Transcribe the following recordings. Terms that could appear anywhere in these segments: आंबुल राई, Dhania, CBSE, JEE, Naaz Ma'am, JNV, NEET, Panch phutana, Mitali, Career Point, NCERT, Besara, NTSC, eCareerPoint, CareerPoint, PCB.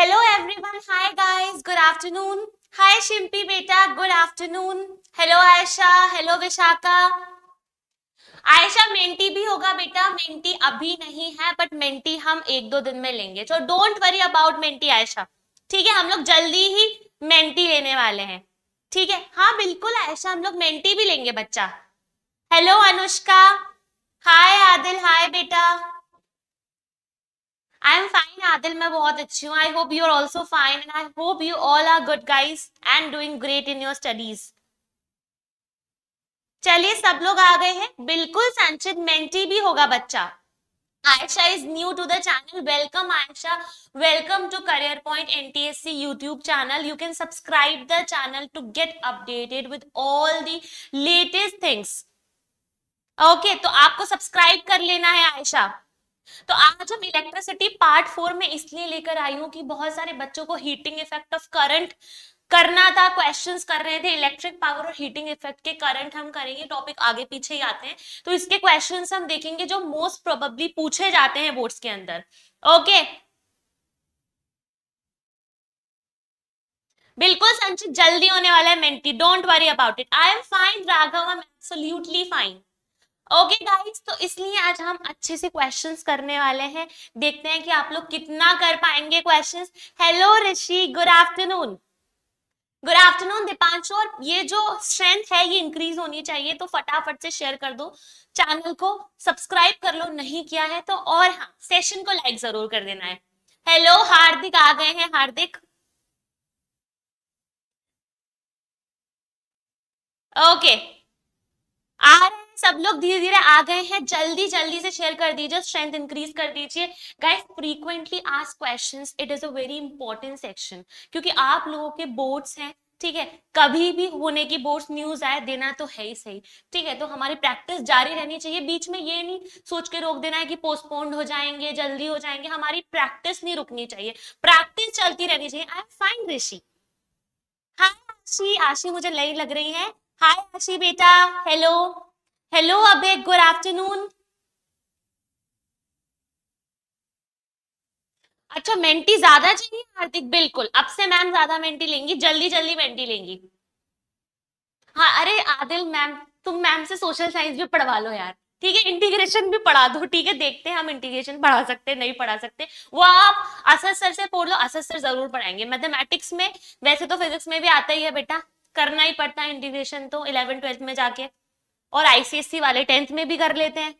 Hello everyone, hi guys, good afternoon. Hi Shimpi beta, good afternoon. Hello Aisha, hello Vishaka. Aisha mentee भी होगा बेटा, mentee अभी नहीं है बट मेंटी हम एक दो दिन में लेंगे, so don't worry about mentee Aisha, ठीक है। हम लोग जल्दी ही मेंटी लेने वाले हैं, ठीक है। हाँ बिल्कुल आयशा, हम लोग मेंटी भी लेंगे बच्चा। Hello Anushka, hi Adil, hi बेटा। आई एम फाइन आदिल, मैं बहुत अच्छी हूँ। I hope you are also fine and I hope you all are good guys and doing great in your studies. चलिए सब लोग आ गए हैं, बिल्कुल संचित मेंटी भी होगा बच्चा। Aisha is new to the channel, welcome Aisha, welcome to career point NTSC YouTube channel. You can subscribe the channel to get updated with all the latest things. Okay, तो आपको सब्सक्राइब कर लेना है आयशा। तो आज हम इलेक्ट्रिसिटी पार्ट 4 में इसलिए लेकर आई हूँ कि बहुत सारे बच्चों को हीटिंग इफेक्ट ऑफ करंट करना था, क्वेश्चंस कर रहे थे। इलेक्ट्रिक पावर और हीटिंग इफेक्ट के करंट हम करेंगे, टॉपिक आगे पीछे ही आते हैं, तो इसके क्वेश्चंस हम देखेंगे जो मोस्ट प्रोबेबली पूछे जाते हैं बोर्ड्स के अंदर। ओके बिल्कुल संचित, जल्दी होने वाला है mentee, don't worry about it. I am fine Raghav, I am absolutely fine. Okay guys, तो इसलिए आज हम अच्छे से क्वेश्चंस करने वाले हैं, देखते हैं कि आप लोग कितना कर पाएंगे questions. Hello Rishi, good afternoon. Good afternoon Deepanshu. और ये जो स्ट्रेंथ है ये इंक्रीज होनी चाहिए, तो फटाफट से शेयर कर दो, चैनल को सब्सक्राइब कर लो नहीं किया है तो, और हाँ सेशन को लाइक जरूर कर देना है। हेलो हार्दिक आ गए हैं, हार्दिक। ओके आ रहे हैं सब लोग, धीरे धीरे आ गए हैं, जल्दी जल्दी से शेयर कर दीजिए, स्ट्रेंथ इंक्रीज कर दीजिए। Guys frequently asked questions, it is a very important section, क्योंकि आप लोगों के बोर्ड्स हैं, ठीक है, कभी भी होने की बोर्ड्स न्यूज आए देना तो है ही सही, ठीक है। तो हमारी प्रैक्टिस जारी रहनी चाहिए, बीच में ये नहीं सोच के रोक देना है कि पोस्टपोन्ड हो जाएंगे, जल्दी हो जाएंगे, हमारी प्रैक्टिस नहीं रुकनी चाहिए, प्रैक्टिस चलती रहनी चाहिए। आई एम फाइन ऋषि, हाँ आशी, आशी मुझे नई लग रही है, हाय आशी बेटा। हेलो हेलो अबे, गुड आफ्टरनून। अच्छा मेंटी ज्यादा चाहिए हार्दिक, बिल्कुल अब से मैम ज्यादा मेंटी लेंगी, जल्दी जल्दी मेंटी लेंगी। हाँ अरे आदिल मैम, तुम मैम से सोशल साइंस भी पढ़वा लो यार, ठीक है, इंटीग्रेशन भी पढ़ा दो, ठीक है, देखते हैं हम इंटीग्रेशन पढ़ा सकते हैं नहीं पढ़ा सकते, वो आप असद सर से पढ़ लो, असद सर जरूर पढ़ाएंगे। मैथमेटिक्स में, वैसे तो फिजिक्स में भी आता ही है बेटा, करना ही पड़ता है इंटीग्रेशन तो 11th 12th में जाके, और आईसीएसई वाले 10th में भी कर लेते हैं।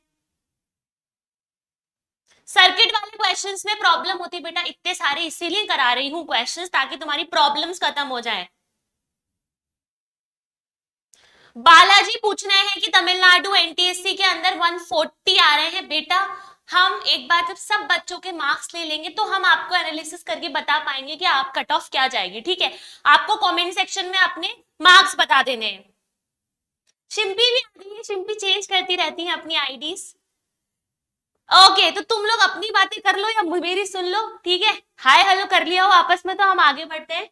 सर्किट वाले क्वेश्चंस में प्रॉब्लम होती है बेटा, इतने सारे इसीलिए करा रही हूं क्वेश्चंस ताकि तुम्हारी प्रॉब्लम्स खत्म हो जाए। बालाजी पूछ रहे हैं कि तमिलनाडु एनटीएससी के अंदर 140 आ रहे हैं बेटा, हम एक बार जब सब बच्चों के मार्क्स ले लेंगे तो हम आपको एनालिसिस करके बता पाएंगे कि आप कट ऑफ क्या जाएगी, ठीक है। आपको कमेंट सेक्शन में अपने मार्क्स बता देने हैं। शिम्पी भी आ गई है, शिम्पी चेंज करती रहती है अपनी आईडीज। ओके, तो तुम लोग अपनी बातें कर लो या मेरी सुन लो, ठीक है। हाय हेलो कर लिया हो आपस में, तो हम आगे बढ़ते हैं।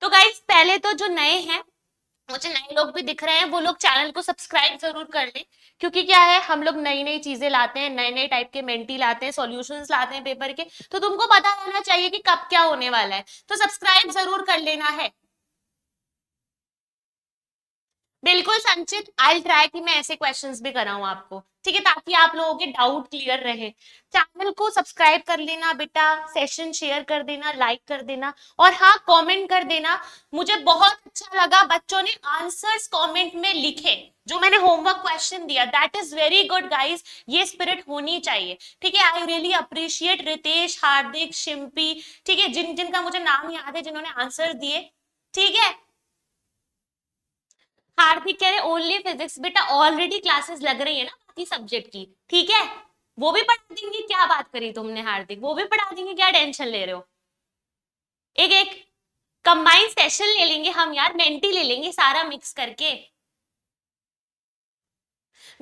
तो गाइस पहले तो जो नए हैं, मुझे नए लोग भी दिख रहे हैं, वो लोग चैनल को सब्सक्राइब जरूर कर लें, क्योंकि क्या है हम लोग नई नई चीजें लाते हैं, नए नए टाइप के मेंटी लाते हैं, सॉल्यूशंस लाते हैं पेपर के, तो तुमको पता रहना चाहिए कि कब क्या होने वाला है, तो सब्सक्राइब जरूर कर लेना है। बिल्कुल संचित, आई ट्राई कि मैं ऐसे क्वेश्चंस भी कराऊं आपको, ठीक है, ताकि आप लोगों के डाउट क्लियर रहे। चैनल को सब्सक्राइब कर लेना बेटा, सेशन शेयर कर देना, लाइक कर देना, और हाँ कमेंट कर देना। मुझे बहुत अच्छा लगा बच्चों ने आंसर्स कमेंट में लिखे जो मैंने होमवर्क क्वेश्चन दिया, that is very good guys, ये स्पिरिट होनी चाहिए, ठीक है। I really appreciate Ritesh, Hardik, Shimpi, ठीक है, जिन जिनका मुझे नाम याद है जिन्होंने आंसर दिए, ठीक है। हार्दिक कह रहे ओनली फिजिक्स बेटा, ऑलरेडी क्लासेस लग रही है ना बाकी सब्जेक्ट की, ठीक है, वो भी पढ़ा देंगे, क्या बात करी तुमने हार्दिक, वो भी पढ़ा देंगे, क्या टेंशन ले रहे हो। एक एक कंबाइंड सेशन ले लेंगे हम यार, मेंटी ले लेंगे सारा मिक्स करके।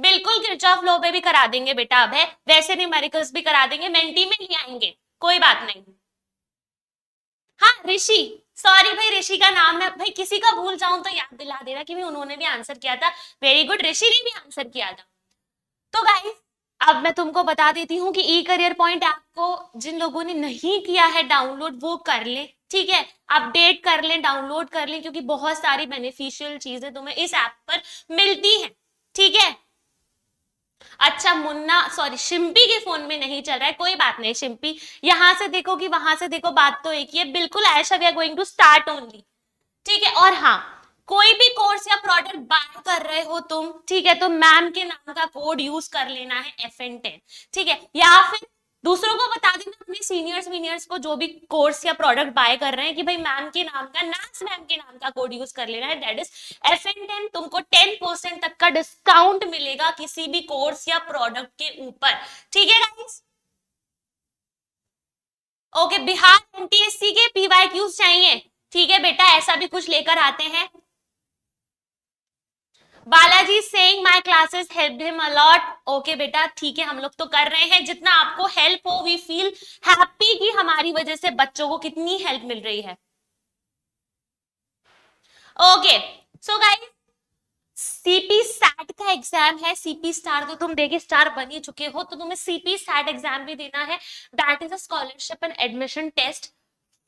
बिल्कुल किर्चॉफ लॉ पे भी करा देंगे बेटा, अब है वैसे न्यूमेरिकल्स भी करा देंगे, मेंटी में ले आएंगे, कोई बात नहीं। हाँ ऋषि, सॉरी भाई ऋषि का नाम मैं भाई किसी का भूल जाऊं तो याद दिला देना कि भी उन्होंने भी आंसर किया था, वेरी गुड, ऋषि ने भी आंसर किया था। तो गाइस अब मैं तुमको बता देती हूँ कि ई करियर पॉइंट आपको जिन लोगों ने नहीं किया है डाउनलोड वो कर लें, ठीक है, अपडेट कर लें, डाउनलोड कर लें, क्योंकि बहुत सारी बेनिफिशियल चीजें तुम्हें इस ऐप पर मिलती हैं, ठीक है। अच्छा मुन्ना, सॉरी शिम्पी के फोन में नहीं चल रहा है, कोई बात नहीं शिम्पी, यहाँ से देखो कि वहां से देखो, बात तो एक ही है, बिल्कुल ऐसा we are going to start only, ठीक है। और हाँ, कोई भी कोर्स या प्रोडक्ट बाय कर रहे हो तुम, ठीक है, तो मैम के नाम का कोड यूज कर लेना है FN10, ठीक है, या फिर दूसरों को बता देना, अपने सीनियर्स वीनियर्स को जो भी कोर्स या प्रोडक्ट बाय कर रहे हैं कि भाई मैम के नाम का, नाज मैम के नाम का कोड यूज कर लेना है, दैट इज FN10। तुमको 10% तक का डिस्काउंट मिलेगा किसी भी कोर्स या प्रोडक्ट के ऊपर, ठीक है गाइस। ओके, बिहार NTSC के PYQs चाहिए, ठीक है बेटा, ऐसा भी कुछ लेकर आते हैं। Balaji saying my classes help him a lot, okay बेटा, ठीक है, हम लोग तो कर रहे हैं जितना आपको हेल्प हो, वी फील हैप्पी कि हमारी वजह से बच्चों को कितनी हेल्प मिल रही है। Okay so guys, CP SAT का एग्जाम है, सीपी स्टार तो तुम देके स्टार बन ही चुके हो, तो तुम्हें सीपी सैट एग्जाम भी देना है, that is a scholarship and admission test.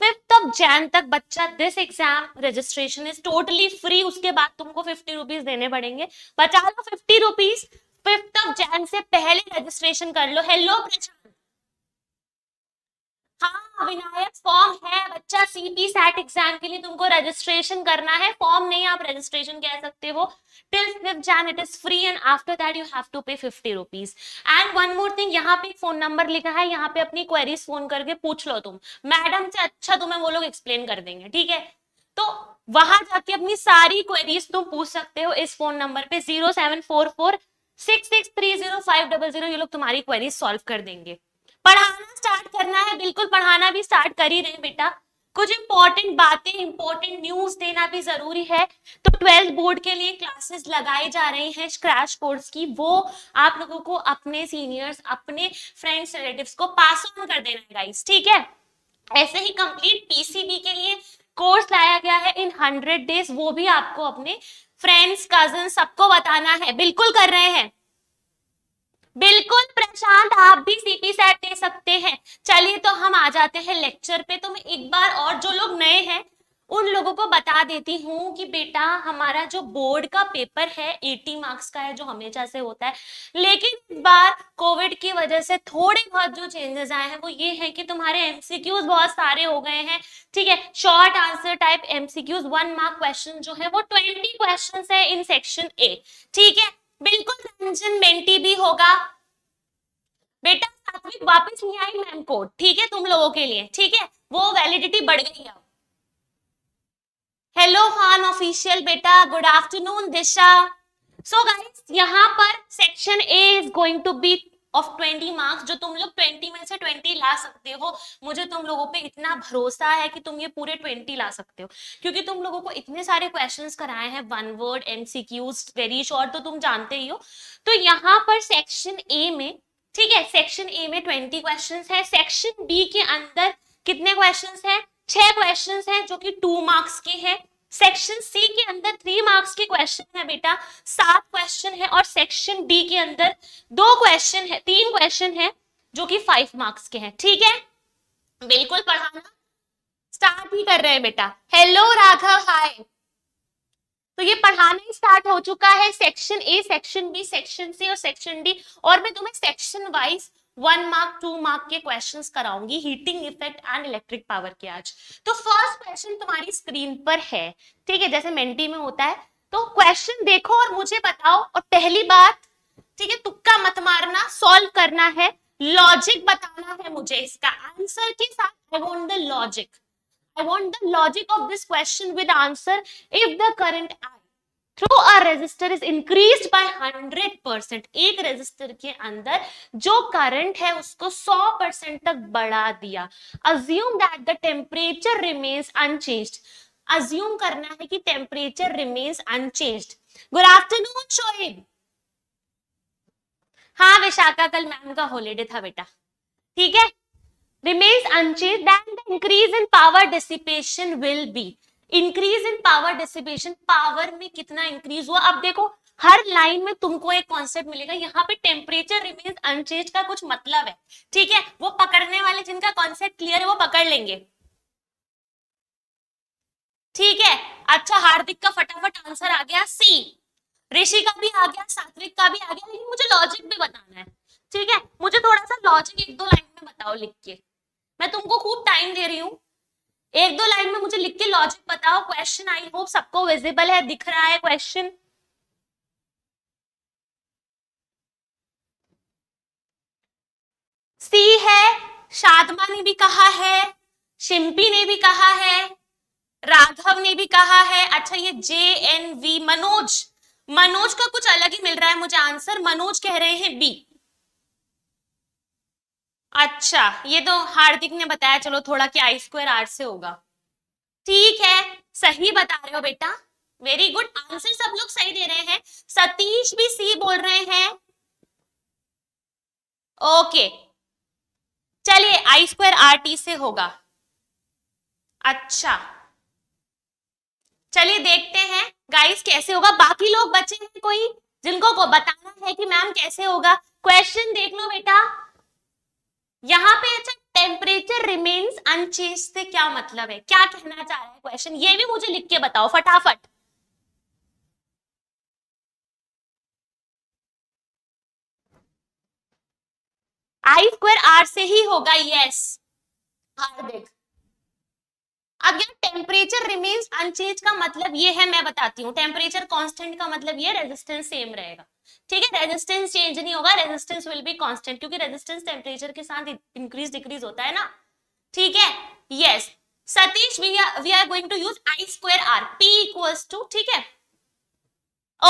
5th of Jan तक बच्चा this exam registration is totally free, उसके बाद तुमको 50 रुपीज देने पड़ेंगे, बचा लो 50 रुपीज, 5th of Jan से पहले रजिस्ट्रेशन कर लो। हेलो प्रशांत, हाँ विनायक, फॉर्म है बच्चा, सीपी सैट एग्जाम के लिए तुमको रजिस्ट्रेशन करना है, फॉर्म नहीं आप रजिस्ट्रेशन कह सकते हो। Till 5th Jan it is free and after that you have to pay 50 rupees. And one more thing, यहाँ पे फोन नंबर लिखा है, यहाँ पे अपनी क्वेरीज फोन करके पूछ लो तुम मैडम से, अच्छा तुम्हें वो लोग एक्सप्लेन कर देंगे, ठीक है, तो वहां जाके अपनी सारी क्वेरीज तुम पूछ सकते हो इस फोन नंबर पे 07446630500, ये लोग तुम्हारी क्वेरीज सॉल्व कर देंगे। पढ़ाना स्टार्ट करना है, बिल्कुल पढ़ाना भी स्टार्ट कर ही रहे बेटा, कुछ इंपॉर्टेंट बातें, इंपॉर्टेंट न्यूज देना भी जरूरी है, तो 12th बोर्ड के लिए क्लासेस लगाई जा रही हैं क्रैश कोर्स की, वो आप लोगों को अपने सीनियर्स, अपने फ्रेंड्स, रिलेटिव्स को पास ऑन कर देना है गाइस, ठीक है। ऐसे ही कंप्लीट PCB के लिए कोर्स लाया गया है इन 100 डेज, वो भी आपको अपने फ्रेंड्स, कजन, सबको बताना है, बिल्कुल कर रहे हैं, बिल्कुल प्रशांत, आप भी सीपी सैट दे सकते हैं। चलिए तो हम आ जाते हैं लेक्चर पे, तो मैं एक बार और जो लोग नए हैं उन लोगों को बता देती हूँ कि बेटा हमारा जो बोर्ड का पेपर है 80 मार्क्स का है जो हमेशा से होता है, लेकिन इस बार कोविड की वजह से थोड़े बहुत जो चेंजेस आए हैं वो ये है कि तुम्हारे MCQs बहुत सारे हो गए हैं, ठीक है, short answer type MCQs, 1 mark question जो है वो 20 क्वेश्चन है इन सेक्शन A, ठीक है, बिल्कुल रंजन मेंटी भी होगा बेटा, साथ वापस नहीं आई मैम कोड, ठीक है, तुम लोगों के लिए, ठीक है, वो वैलिडिटी बढ़ गई है। हेलो खान ऑफिशियल बेटा, good afternoon Disha. So guys, यहाँ पर section A is going to be of 20 marks, जो तुम लोग 20 में से 20 ला सकते हो, मुझे तुम लोगों पे इतना भरोसा है कि तुम ये पूरे 20 ला सकते हो, क्योंकि तुम लोगों को इतने सारे क्वेश्चंस कराए हैं, 1 वर्ड MCQs, वेरी शॉर्ट, तो तुम जानते ही हो। तो यहाँ पर सेक्शन A में, ठीक है, सेक्शन A में 20 क्वेश्चंस है, सेक्शन B के अंदर कितने क्वेश्चंस हैं, 6 क्वेश्चंस हैं जो कि 2 मार्क्स के हैं, सेक्शन C के अंदर 3 मार्क्स के क्वेश्चन है बेटा, 7 क्वेश्चन है, और सेक्शन D के अंदर 2 क्वेश्चन है, 3 क्वेश्चन है जो कि 5 मार्क्स के हैं, ठीक है, बिल्कुल पढ़ाना स्टार्ट ही कर रहे हैं बेटा। हेलो राघव, हाय, तो ये पढ़ाना ही स्टार्ट हो चुका है, section A, section B, section C और सेक्शन D, और मैं तुम्हें सेक्शन वाइज 1 मार्क, 2 मार्क के क्वेश्चंस कराऊंगी heating effect and electric power के आज। तो फर्स्ट क्वेश्चन तुम्हारी स्क्रीन पर है, ठीक है, जैसे मेंटी में होता है, तो क्वेश्चन देखो और मुझे बताओ, और पहली बात, ठीक है, तुक्का मत मारना, सॉल्व करना है, लॉजिक बताना है मुझे इसका आंसर के साथ, I want the logic, I want the logic of this question with answer. If the current through a resistor is increased by 100%, एक रेजिस्टर के अंदर जो करंट है उसको 100% तक बढ़ा दिया, assume that the temperature remains unchanged, assume करना है कि temperature remains unchanged. Good afternoon Shoaib, हाँ विशाखा, कल मैम का हॉलीडे था बेटा, ठीक है, remains unchanged then the increase in power dissipation will be, increase in power dissipation, power में कितना इंक्रीज हुआ, अब देखो हर लाइन में तुमको एक कॉन्सेप्ट मिलेगा। यहाँ पे टेम्परेचर रिमेन्स अनचेंज का कुछ मतलब है, ठीक है। वो पकड़ने वाले जिनका कॉन्सेप्ट क्लियर है वो पकड़ लेंगे, ठीक है। अच्छा, हार्दिक का फटाफट आंसर आ गया सी, ऋषि का भी आ गया, सात्विक का भी आ गया, लेकिन मुझे लॉजिक भी बताना है, ठीक है। मुझे थोड़ा सा लॉजिक एक दो लाइन में बताओ लिख के, मैं तुमको खूब टाइम दे रही हूँ, एक दो लाइन में मुझे लिख के लॉजिक बताओ। क्वेश्चन आई होप सबको विजिबल है, दिख रहा है क्वेश्चन, सी है, शादमा ने भी कहा है, शिम्पी ने भी कहा है, राघव ने भी कहा है। अच्छा, ये JNV मनोज, मनोज का कुछ अलग ही मिल रहा है मुझे आंसर, मनोज कह रहे हैं बी। अच्छा, ये तो हार्दिक ने बताया, चलो थोड़ा कि I² R से होगा, ठीक है। सही बता रहे हो बेटा, वेरी गुड, आंसर सब लोग सही दे रहे हैं। सतीश भी सी बोल रहे हैं, ओके, चलिए I² RT से होगा। अच्छा, चलिए देखते हैं गाइस कैसे होगा। बाकी लोग बचे हैं कोई जिनको को बताना है कि मैम कैसे होगा? क्वेश्चन देख लो बेटा यहाँ पे। अच्छा, टेम्परेचर रिमेन्स अनचेंज से क्या मतलब है, क्या कहना चाह रहा है क्वेश्चन, ये भी मुझे लिख के बताओ फटाफट। I² R से ही होगा, यस हार्दिक। अब यार टेम्परेचर रिमेन्स अनचेंज का मतलब ये है, मैं बताती हूँ, टेम्परेचर कांस्टेंट का मतलब ये रेजिस्टेंस सेम रहेगा, ठीक है। रेजिस्टेंस चेंज नहीं होगा, रेजिस्टेंस विल बी कांस्टेंट, क्योंकि रेजिस्टेंस टेम्परेचर के साथ इंक्रीज डिक्रीज होता है ना, ठीक है। Yes Satish, we are going to use I² R, P = ठीक है,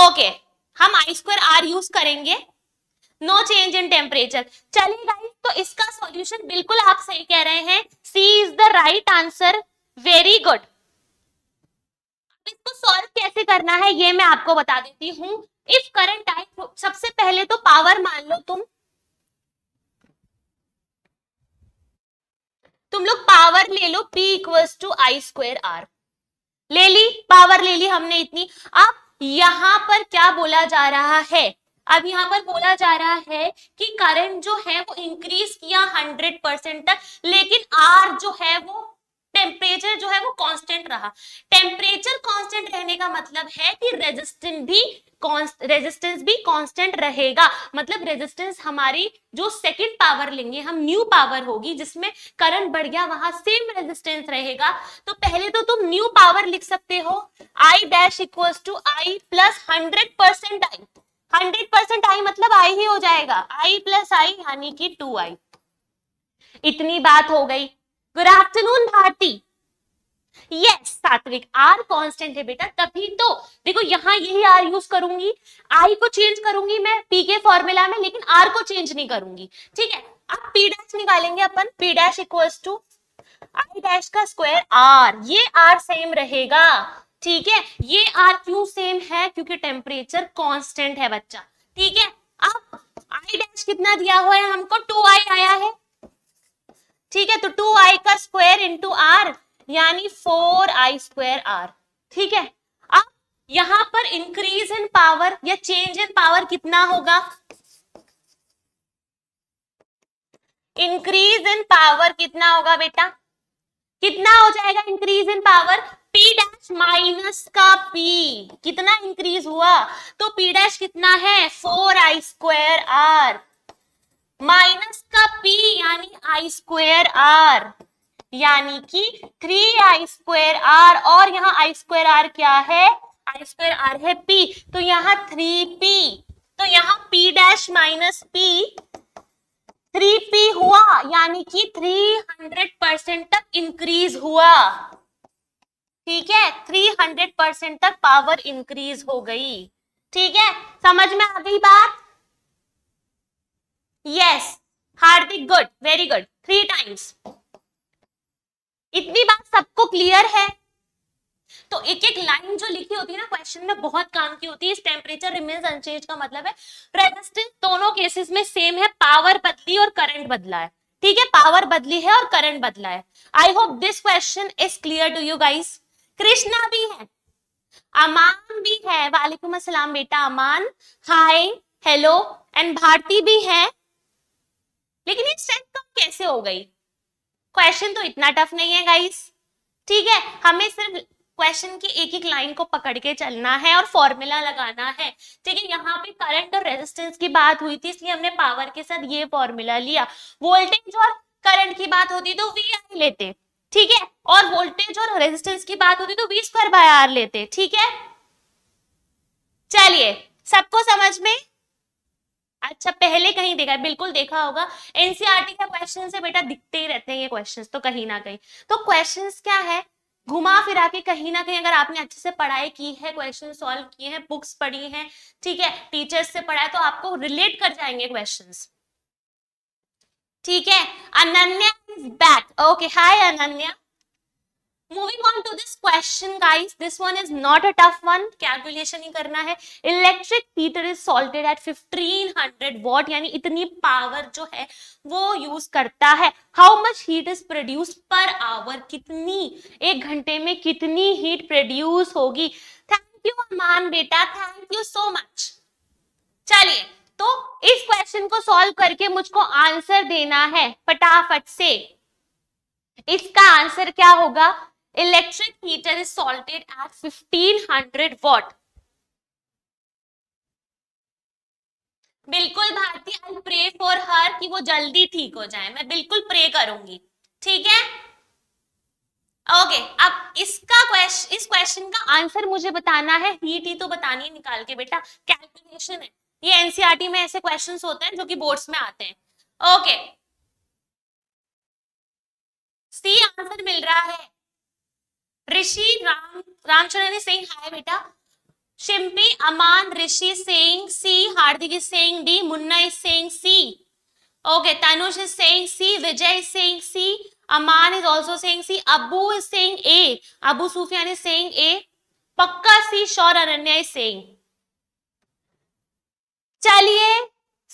ओके, हम I² R यूज करेंगे, नो चेंज इन टेम्परेचर। चलिए गाइस, तो इसका सॉल्यूशन बिल्कुल आप सही कह रहे हैं, C is the right answer, very good. इसको सॉल्व कैसे करना है ये मैं आपको बता देती हूं। इफ करंट आई, सबसे पहले तो पावर मान लो, तुम लोग पावर ले लो, P = I² R ले ली, पावर ले ली हमने इतनी। अब यहां पर क्या बोला जा रहा है, अब यहाँ पर बोला जा रहा है कि करंट जो है वो इंक्रीज किया 100% तक, लेकिन आर जो है वो टेम्परेचर जो है वो कांस्टेंट रहा। टेम्परेचर कांस्टेंट रहने का मतलब है कि रेजिस्टेंस भी कांस्टेंट रहेगा, मतलब रेजिस्टेंस हमारी जो सेकंड पावर लेंगे हम, न्यू पावर होगी, जिसमें करंट बढ़ गया वहां सेम रेजिस्टेंस रहेगा। तो पहले तो तुम न्यू पावर लिख सकते हो, I' = I plus 100% I, 100% I मतलब I ही हो जाएगा, I + I यानी कि 2I। इतनी बात हो गई। Good afternoon Bharti, yes Satvik, R constant है बेटा, तभी तो देखो यहाँ यही आर यूज करूंगी, आई को चेंज करूंगी मैं पी के फॉर्मूला में, लेकिन आर को चेंज नहीं करूंगी, ठीक है। अब P' निकालेंगे अपन, P' = I' का स्क्वायर R, ये आर सेम रहेगा, ठीक है। ये आर क्यों सेम है, क्योंकि टेम्परेचर कॉन्स्टेंट है बच्चा, ठीक है। अब I' कितना दिया हुआ है हमको, 2I आया है, ठीक है, तो 2I² R यानी 4I²R, ठीक है। अब यहाँ पर इंक्रीज इन पावर या चेंज इन पावर कितना होगा, इंक्रीज इन पावर कितना होगा बेटा, कितना हो जाएगा increase in power, P' - P, कितना इंक्रीज हुआ, तो P' कितना है 4I² R -P यानी I² R यानी कि 3I² R, और यहाँ I² R क्या है, I² R है P, तो यहाँ 3P, तो यहाँ P' - P 3P हुआ, यानी कि 300% तक इंक्रीज हुआ, ठीक है, 300% तक पावर इंक्रीज हो गई, ठीक है। समझ में आ गई बात, yes Hardik good, very good, 3 times. इतनी बात सबको क्लियर है? तो एक एक लाइन जो लिखी होती है ना क्वेश्चन में, बहुत काम की होती है। इस टेम्परेचर रिमेन्स अनचेंज का मतलब है रेजिस्टेंस दोनों केसेस में सेम है, पावर बदली और करंट बदला है, ठीक है, पावर बदली है और करंट बदला है। I hope this question is clear to you guys. Krishna भी है, अमान भी है, वालेकुम अस्सलाम बेटा Aman, hi hello, and Bharti भी है। लेकिन ये स्ट्रेंथ कम कैसे हो गई? क्वेश्चन तो इतना टफ नहीं है गाइस, ठीक है, हमें सिर्फ क्वेश्चन की एक एक लाइन को पकड़ के चलना है और फॉर्मूला लगाना है, ठीक है। यहाँ पे करंट और रेजिस्टेंस की बात हुई थी, इसलिए हमने पावर के साथ ये फॉर्मूला लिया। वोल्टेज और करंट की बात होती तो वी आई लेते, ठीक है, और वोल्टेज और रेजिस्टेंस की बात होती तो वी स्क्वायर बाय आर लेते, ठीक है। चलिए सबको समझ में, अच्छा पहले कहीं देखा, बिल्कुल देखा होगा, एनसीईआरटी का क्वेश्चन से बेटा दिखते ही रहते हैं ये क्वेश्चंस, तो कहीं ना कहीं तो क्वेश्चंस क्या है, घुमा फिरा के कहीं ना कहीं अगर आपने अच्छे से पढ़ाई की है, क्वेश्चन सॉल्व किए हैं, बुक्स पढ़ी हैं, ठीक है, टीचर्स से पढ़ा है, तो आपको रिलेट कर जाएंगे क्वेश्चंस, ठीक है। Ananya is back, okay hi Ananya. Moving on to this question guys, this one is not a tough one, calculation ही करना है। Electric heater is salted at 1500 watt, यानी इतनी पावर जो है वो यूज करता है। How much heat is produced per hour? कितनी, एक घंटे में कितनी हीट प्रोड्यूस होगी? थैंक यू अमान बेटा, थैंक यू सो मच। चलिए तो इस क्वेश्चन को सॉल्व करके मुझको आंसर देना है फटाफट से। इसका आंसर क्या होगा? Electric heater is salted at 1500 watt. बिल्कुल Bharti, I pray for her कि वो जल्दी ठीक हो जाए, मैं बिल्कुल प्रे करूंगी, ठीक है, ओके। अब इसका इस क्वेश्चन का आंसर मुझे बताना है, हीट ही तो बतानी है निकाल के बेटा, कैलकुलेशन है ये। एनसीईआरटी में ऐसे क्वेश्चंस होते हैं जो कि बोर्ड्स में आते हैं, ओके। सी आंसर मिल रहा है, Rishi Ramcharan is saying hi बेटा, Shimpi Aman Rishi saying C, Hardik is saying D, Munna is saying C, okay, Tanush is saying C, Vijay is saying C, Aman is also saying C, Abu is saying A, Abu Sufiyan is saying A, पक्का C, शौर Ananya is saying. चलिए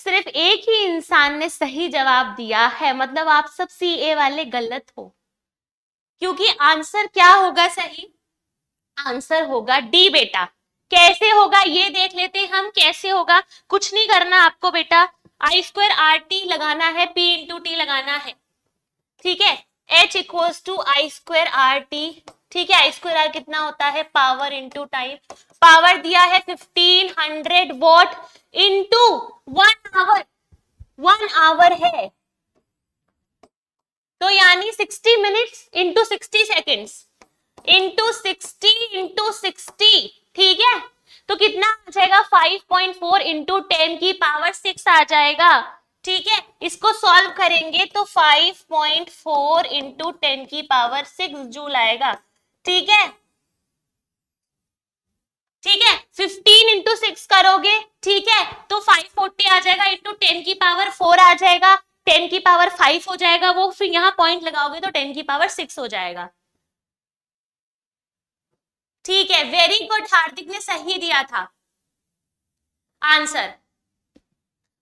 सिर्फ एक ही इंसान ने सही जवाब दिया है, मतलब आप सब सी ए वाले गलत हो, क्योंकि आंसर क्या होगा? सही आंसर होगा डी बेटा। कैसे होगा ये देख लेते हैं हम, कैसे होगा। कुछ नहीं करना आपको बेटा, आई स्क्वायर आर टी लगाना है, पी इंटू टी लगाना है, ठीक है, H equals to I square R T, ठीक है। आई स्क्वायर आर कितना होता है? Power into time. पावर दिया है 1500 वॉट इंटू 1 आवर, 1 आवर है तो यानी 60 minutes into 60 seconds into 60 into 60, ठीक है, तो कितना आ जाएगा? 5.4 इंटू 10 की पावर 6 आ जाएगा, ठीक है। इसको सॉल्व करेंगे तो 5.4 इंटू 10 की पावर 6 जूल आएगा, ठीक है, ठीक है। 15 इंटू 6 करोगे, ठीक है, तो 540 आ जाएगा, इंटू 10 की पावर 4 आ जाएगा, 10 की पावर 5 हो जाएगा वो, फिर यहाँ पॉइंट लगाओगे तो 10 की पावर 6 हो जाएगा, ठीक है। वेरी गुड, हार्दिक ने सही दिया था आंसर,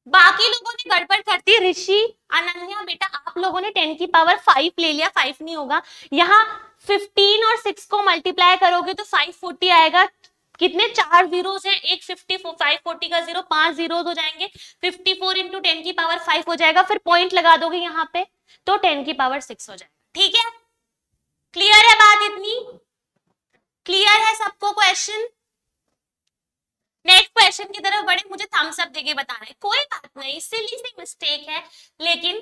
बाकी लोगों ने गड़बड़ कर दी। ऋषि अनन्या बेटा आप लोगों ने 10 की पावर 5 ले लिया, 5 नहीं होगा, यहाँ 15 और 6 को मल्टीप्लाई करोगे तो 540 आएगा। कितने 4 जीरोस हैं, एक 540 का जीरो, 5 जीरोस हो जाएंगे, 54 इंटू 10 की पावर 5 हो जाएगा, फिर पॉइंट लगा दोगे यहाँ पे तो 10 की पावर 6 हो जाएगा, ठीक है। क्लियर है बात, इतनी क्लियर है सबको क्वेश्चन? नेक्स्ट क्वेश्चन की तरफ बढ़े, मुझे थम्स अप देके बताना है, कोई बात नहीं, सिली सी मिस्टेक है, लेकिन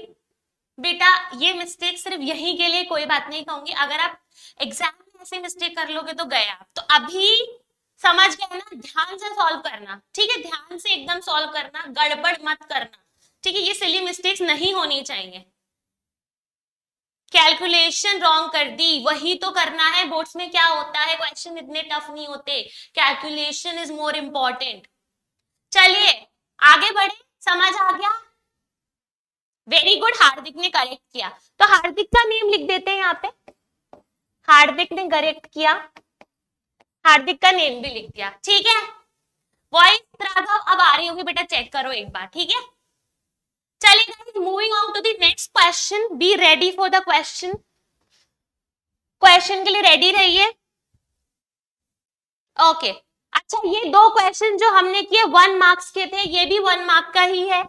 बेटा ये मिस्टेक सिर्फ यहीं के लिए कोई बात नहीं कहूंगी, अगर आप एग्जाम में ऐसे मिस्टेक कर लोगे तो गए आप। तो अभी समझ गए ना, ध्यान से सॉल्व करना, ठीक है, ध्यान से एकदम सॉल्व करना, गड़बड़ मत करना, ठीक है, ये सिली मिस्टेक्स नहीं होनी चाहिए। कैलकुलेशन रॉन्ग कर दी, वही तो करना है, बोर्ड्स में क्या होता है क्वेश्चन इतने टफ नहीं होते, कैलकुलेशन इज मोर इम्पोर्टेंट। चलिए आगे बढ़े, समझ आ गया, वेरी गुड, हार्दिक ने करेक्ट किया, तो हार्दिक का नेम लिख देते हैं यहाँ पे, हार्दिक ने करेक्ट किया, हार्दिक का नेम भी लिख दिया, ठीक है। वॉइस राघव अब आ रही होगी बेटा, चेक करो एक बार, ठीक है। चलिए guys moving on to the next question, be ready for the question, question के लिए रेडी रहिए। ओके अच्छा, ये दो क्वेश्चन जो हमने किए 1 मार्क्स के थे, ये भी 1 मार्क का ही है,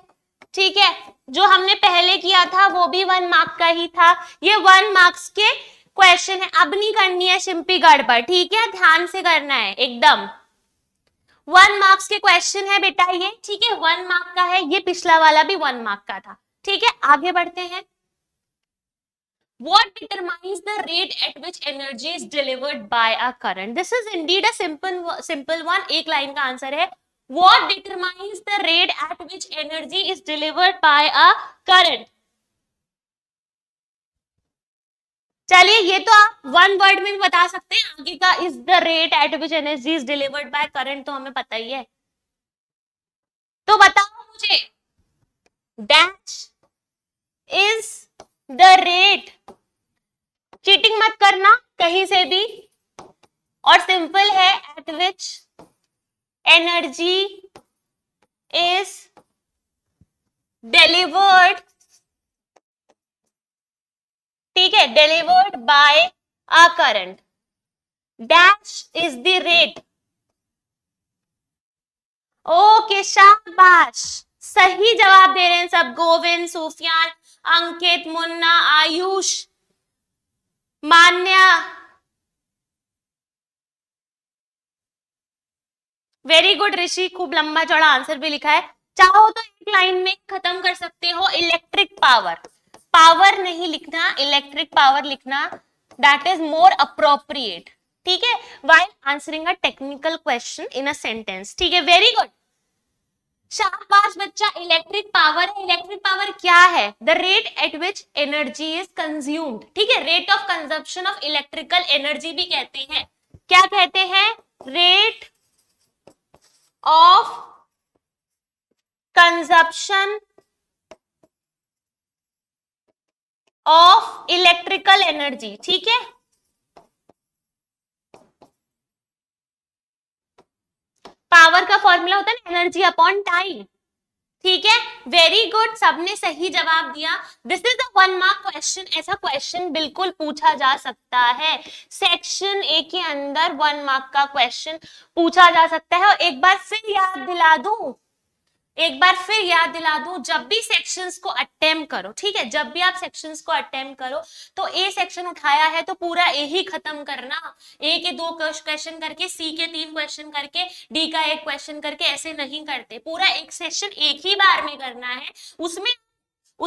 ठीक है। जो हमने पहले किया था वो भी 1 मार्क का ही था। ये 1 मार्क्स के क्वेश्चन है। अब नहीं करनी है शिंपी गड़बड़, ठीक है, ध्यान से करना है एकदम। 1 मार्क्स के क्वेश्चन है बेटा ये, ठीक है, 1 मार्क का है। ये पिछला वाला भी 1 मार्क का था, ठीक है। आगे बढ़ते हैं। What determines the rate at which energy is delivered by a current? This is indeed a simple one. एक लाइन का आंसर है What determines the rate at which energy is delivered by a current? चलिए ये तो आप 1 word में भी बता सकते हैं। आगे का is the rate at which energy is delivered by current तो हमें पता ही है। तो बताओ मुझे dash is the rate, cheating मत करना कहीं से भी, और सिंपल है at which energy is delivered, ठीक है, delivered by a current. Dash is the rate. Okay शाबाश, सही जवाब दे रहे हैं सब। गोविंद, सूफियान, अंकित, मुन्ना, आयुष, मान्या, वेरी गुड ऋषि, खूब लंबा चौड़ा आंसर भी लिखा है। चाहो तो एक लाइन में खत्म कर सकते हो। इलेक्ट्रिक पावर, पावर नहीं लिखना, इलेक्ट्रिक पावर लिखना, दैट इज मोर अप्रोप्रिएट, ठीक है, while answering a technical question in a sentence, ठीक है, वेरी गुड शाबाश बच्चा। इलेक्ट्रिक पावर है। इलेक्ट्रिक पावर क्या है? The rate at which energy is consumed, ठीक है, rate of consumption of electrical energy भी कहते हैं। क्या कहते हैं? Rate of consumption of electrical energy, ठीक है। पावर का फॉर्मूला होता है एनर्जी अपॉन टाइम, ठीक है, वेरी गुड, सबने सही जवाब दिया। This is the 1 mark question. ऐसा क्वेश्चन बिल्कुल पूछा जा सकता है, सेक्शन ए के अंदर 1 मार्क का क्वेश्चन पूछा जा सकता है। और एक बार फिर याद दिला दूं, जब भी सेक्शंस को अटेम्प्ट करो, ठीक है, जब भी आप सेक्शंस को अटेम्प्ट करो तो ए सेक्शन उठाया है तो पूरा ए ही खत्म करना। ए के 2 क्वेश्चन करके, सी के 3 क्वेश्चन करके, डी का 1 क्वेश्चन करके ऐसे नहीं करते। पूरा एक सेक्शन एक ही बार में करना है। उसमें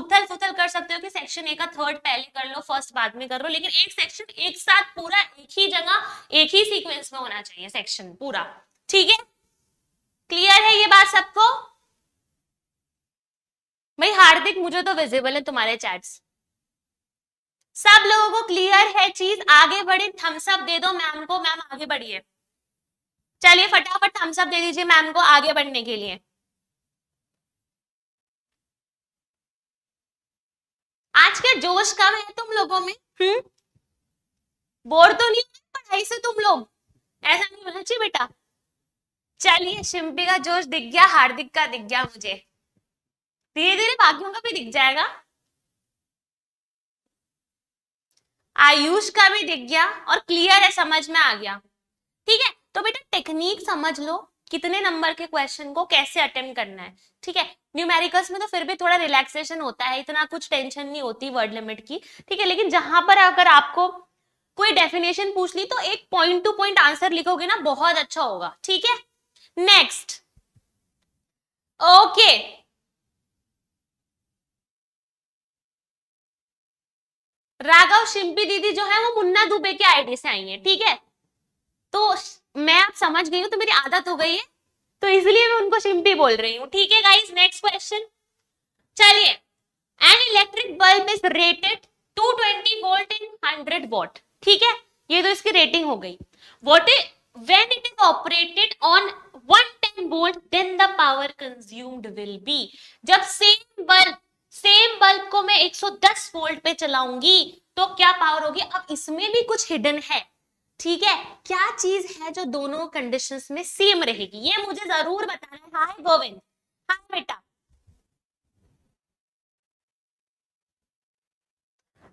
उथल फुथल कर सकते हो कि सेक्शन ए का 3rd पहले कर लो, 1st बाद में कर लो, लेकिन एक सेक्शन एक साथ पूरा एक ही जगह एक ही सीक्वेंस में होना चाहिए सेक्शन पूरा, ठीक है। क्लियर है ये बात सबको? भाई हार्दिक, मुझे तो विजिबल है तुम्हारे चैट्स। सब लोगों को क्लियर है चीज? आगे बढ़े, थम्स अप दे दो मैम को। मैम आगे बढ़िए, चलिए फटाफट थम्स अप दे दीजिए मैम को आगे बढ़ने के लिए। आज का जोश कम है तुम लोगों में, बोर तो नहीं पढ़ाई से तुम लोग? ऐसा नहीं होना चाहिए बेटा। चलिए, शिम्पी का जोश दिख गया, हार्दिक का दिख गया, मुझे धीरे धीरे बाकियों का भी दिख जाएगा, आयुष का भी दिख गया, और क्लियर है, समझ में आ गया, ठीक है। तो बेटा टेक्निक समझ लो कितने नंबर के क्वेश्चन को कैसे अटेम्प्ट करना है, ठीक है। न्यूमेरिकल्स में तो फिर भी थोड़ा रिलैक्सेशन होता है, इतना कुछ टेंशन नहीं होती वर्ड लिमिट की, ठीक है। लेकिन जहां पर अगर आपको कोई डेफिनेशन पूछ ली तो एक पॉइंट टू पॉइंट आंसर लिखोगे ना, बहुत अच्छा होगा, ठीक है। नेक्स्ट, ओके, राघव, शिम्पी दीदी जो है वो मुन्ना दुबे के आईडी से आई हैं, ठीक है। तो मैं अब समझ गई हूँ, तो मेरी आदत हो गई है, तो इसलिए मैं उनको शिम्पी बोल रही हूँ, ठीक है गाइस। नेक्स्ट क्वेश्चन, चलिए। An electric bulb is rated 220 volt in 100 watt, ठीक है, ये तो इसकी रेटिंग हो गई। What is when it is operated on 110 volt then the power consumed will be. जब सेम बल्ब को मैं 110 वोल्ट पे चलाऊंगी तो क्या पावर होगी? अब इसमें भी कुछ हिडन है, ठीक है, क्या चीज है जो दोनों कंडीशंस में सेम रहेगी, ये मुझे जरूर बताना है। हाय गोविंद, हाय बेटा।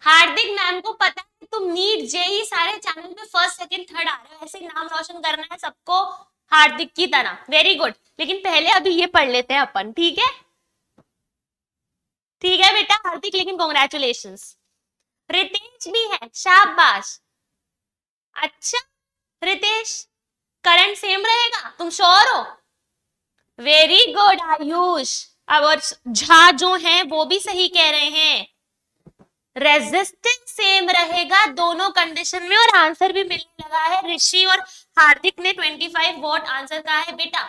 हार्दिक मैम को पता है तुम नीट जेई सारे चैनल पे फर्स्ट सेकंड थर्ड आ रहे हो, ऐसे नाम रोशन करना है सबको हार्दिक की तरह। Very good. लेकिन पहले अभी ये पढ़ लेते हैं अपन, ठीक है? ठीक है बेटा हार्दिक, लेकिन कॉन्ग्रेचुलेशंस। रितेश भी है, शाबाश। अच्छा रितेश, करंट सेम रहेगा, तुम श्योर हो? Very good Ayush. अब और झा जो है वो भी सही कह रहे हैं, रेजिस्टेंस सेम रहेगा दोनों कंडीशन में और आंसर भी मिलने लगा है। ऋषि और हार्दिक ने 25 वॉट आंसर कहा है। बेटा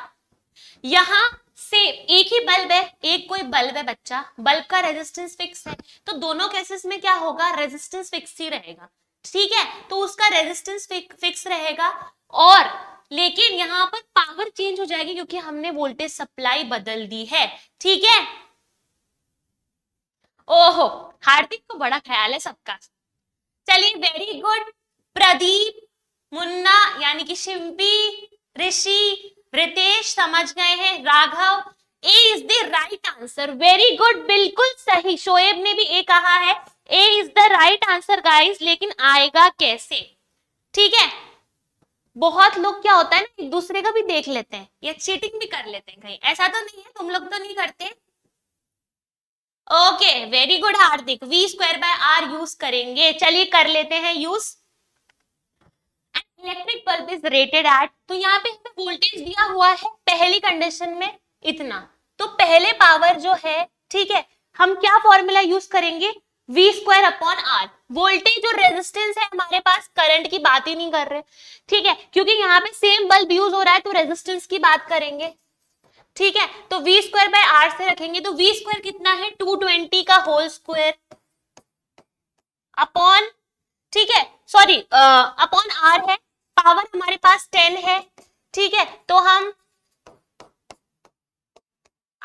यहाँ से एक ही बल्ब है, एक कोई बल्ब है बच्चा, बल्ब का रेजिस्टेंस फिक्स है, तो दोनों केसेस में क्या होगा, रेजिस्टेंस फिक्स ही रहेगा, ठीक है? तो उसका रेजिस्टेंस फिक्स रहेगा, और लेकिन यहाँ पर पावर चेंज हो जाएगी क्योंकि हमने वोल्टेज सप्लाई बदल दी है, ठीक है? ओहो, हार्दिक को बड़ा ख्याल है सबका। चलिए वेरी गुड। प्रदीप, मुन्ना यानी कि शिम्पी, ऋषि, रितेश समझ गए हैं। Raghav, A is the right answer, very good, बिल्कुल सही। शोएब ने भी ए कहा है, A is the right answer guys, लेकिन आएगा कैसे, ठीक है? बहुत लोग क्या होता है ना, एक दूसरे का भी देख लेते हैं या चीटिंग भी कर लेते हैं कहीं, ऐसा तो नहीं है? तुम लोग तो नहीं करते? Okay very good Hardik, V square by R use करेंगे। चलिए कर लेते हैं use. Electric bulb is rated at, तो यहाँ पे हमें वोल्टेज दिया हुआ है पहली कंडीशन में इतना, तो पहले पावर जो है, ठीक है, हम क्या फॉर्मूला यूज करेंगे, V square upon R. Voltage और रेजिस्टेंस है हमारे पास, करंट की बात ही नहीं कर रहे, ठीक है? क्योंकि यहाँ पे सेम बल्ब यूज हो रहा है तो रेजिस्टेंस की बात करेंगे, ठीक है? तो वी स्क्वायर बाय आर से रखेंगे, तो वी स्क्वायर कितना है, 220 का होल स्क्वायर अपॉन, ठीक है, सॉरी अपॉन आर है। पावर हमारे पास 10 है, ठीक है, तो हम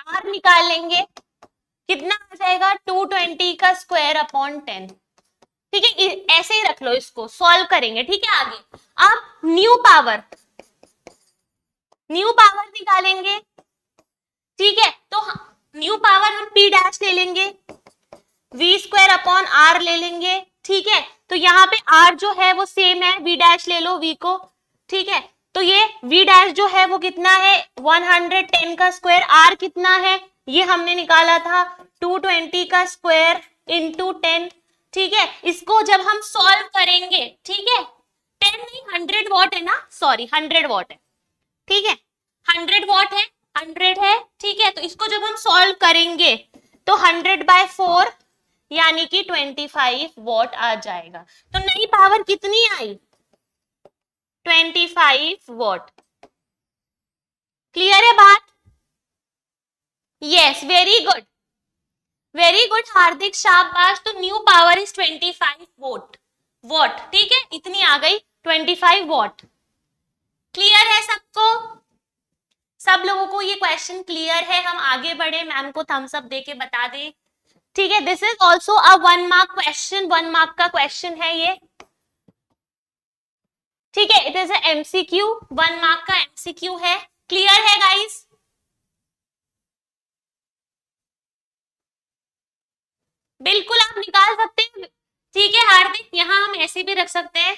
आर निकालेंगे, कितना आ जाएगा, 220 का स्क्वायर अपॉन 10, ठीक है? ऐसे ही रख लो इसको, सॉल्व करेंगे, ठीक है? आगे आप न्यू पावर निकालेंगे, ठीक है? तो न्यू पावर हम पी डैश ले लेंगे, वी स्क्वायर अपॉन आर ले लेंगे, ठीक है? तो यहाँ पे आर जो है वो सेम है, वी डैश ले लो वी को, ठीक है? तो ये वी डैश जो है वो कितना है, 110 का स्क्वायर। आर कितना है, ये हमने निकाला था 220 का स्क्वायर इंटू 10, ठीक है? इसको जब हम सॉल्व करेंगे, ठीक है, 10 नहीं 100 वॉट है ना, सॉरी 100 वॉट है, ठीक है, 100 वॉट है, 100 है, ठीक है? तो इसको जब हम सॉल्व करेंगे तो 100/4 यानी कि 25 वॉट आ जाएगा। तो नई पावर कितनी आई, 25 वॉट। क्लियर है बात? Yes, very good, very good Hardik, शाबाश। तो न्यू पावर इज 25 वॉट, ठीक है, इतनी आ गई 25 वॉट। क्लियर है सबको? सब लोगों को ये क्वेश्चन क्लियर है? हम आगे बढ़े, मैम को थम्स अप देके बता दें, ठीक है? This is also a 1 mark question, 1 mark का क्वेश्चन है ये, ठीक है? It is a MCQ, 1 mark का एमसीक्यू है। क्लियर है गाइस? बिल्कुल आप निकाल सकते हैं, ठीक है हार्दिक? यहाँ हम ऐसे भी रख सकते हैं,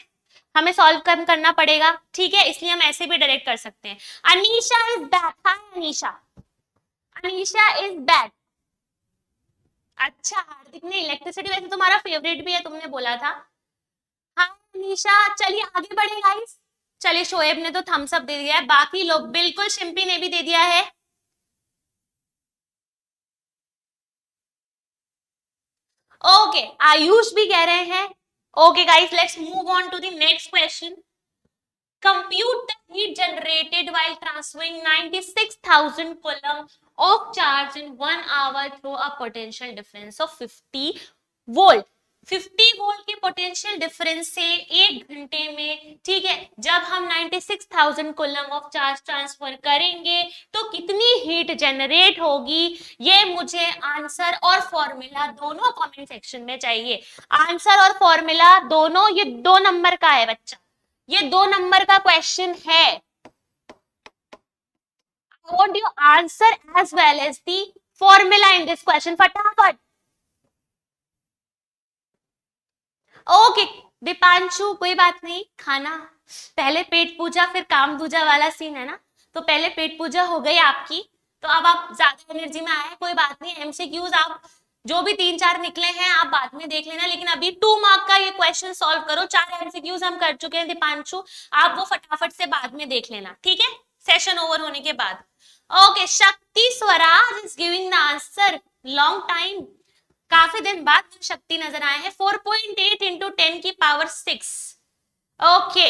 हमें सॉल्व कम करना पड़ेगा, ठीक है, इसलिए हम ऐसे भी डायरेक्ट कर सकते हैं। Anisha is back, hi Anisha, Anisha is back. अच्छा हार्दिक ने इलेक्ट्रिसिटी, वैसे तुम्हारा फेवरेट भी है, तुमने बोला था। हाँ अनीशा, चलिए आगे बढ़े गाइस। चलिए शोएब ने तो थम्स अप दे दिया है, बाकी लोग बिल्कुल, शिम्पी ने भी दे दिया है। ओके आयुष भी कह रहे हैं। Okay guys, let's move on to the next question. Compute the heat generated while transferring 96,000 coulomb of charge in 1 hour through a potential difference of 50 volt. 50 volt के पोटेंशियल डिफरेंस से 1 घंटे में, ठीक है, जब हम 96,000 कूलम ऑफ चार्ज ट्रांसफर करेंगे तो कितनी हीट जनरेट होगी, ये मुझे आंसर और फॉर्मूला दोनों कमेंट सेक्शन में चाहिए। आंसर और फॉर्मूला दोनों, ये 2 नंबर का है बच्चा, ये 2 नंबर का क्वेश्चन है। I want your answer as well as the formula in this question, फटाफट। ओके दीपांशु कोई बात नहीं, खाना पहले पेट पूजा फिर काम दूजा वाला सीन है ना, तो पहले पेट पूजा हो गई आपकी, तो अब आप ज्यादा एनर्जी में आए, कोई बात नहीं। एमसीक्यूज आप जो भी 3-4 निकले हैं आप बाद में देख लेना, लेकिन अभी 2 मार्क का ये क्वेश्चन सॉल्व करो। 4 एमसीक्यूज हम कर चुके हैं दीपांशु, आप वो फटाफट से बाद में देख लेना, ठीक है, सेशन ओवर होने के बाद। Okay, Shakti Swaraj is giving the answer. Long time, काफी दिन बाद शक्ति नजर आए हैं। 4.8 × 10⁶। ओके,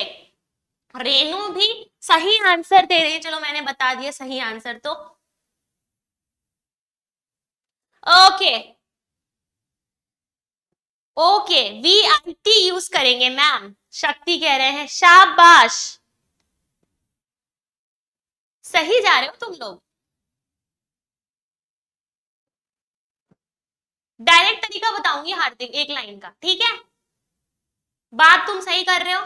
रेनू भी सही आंसर दे रही है। चलो मैंने बता दिया सही आंसर तो। ओके ओके, VIT यूज करेंगे मैम, शक्ति कह रहे हैं, शाबाश, सही जा रहे हो तुम लोग। डायरेक्ट तरीका बताऊंगी हार्दिक, एक लाइन का, ठीक है, बात तुम सही कर रहे हो।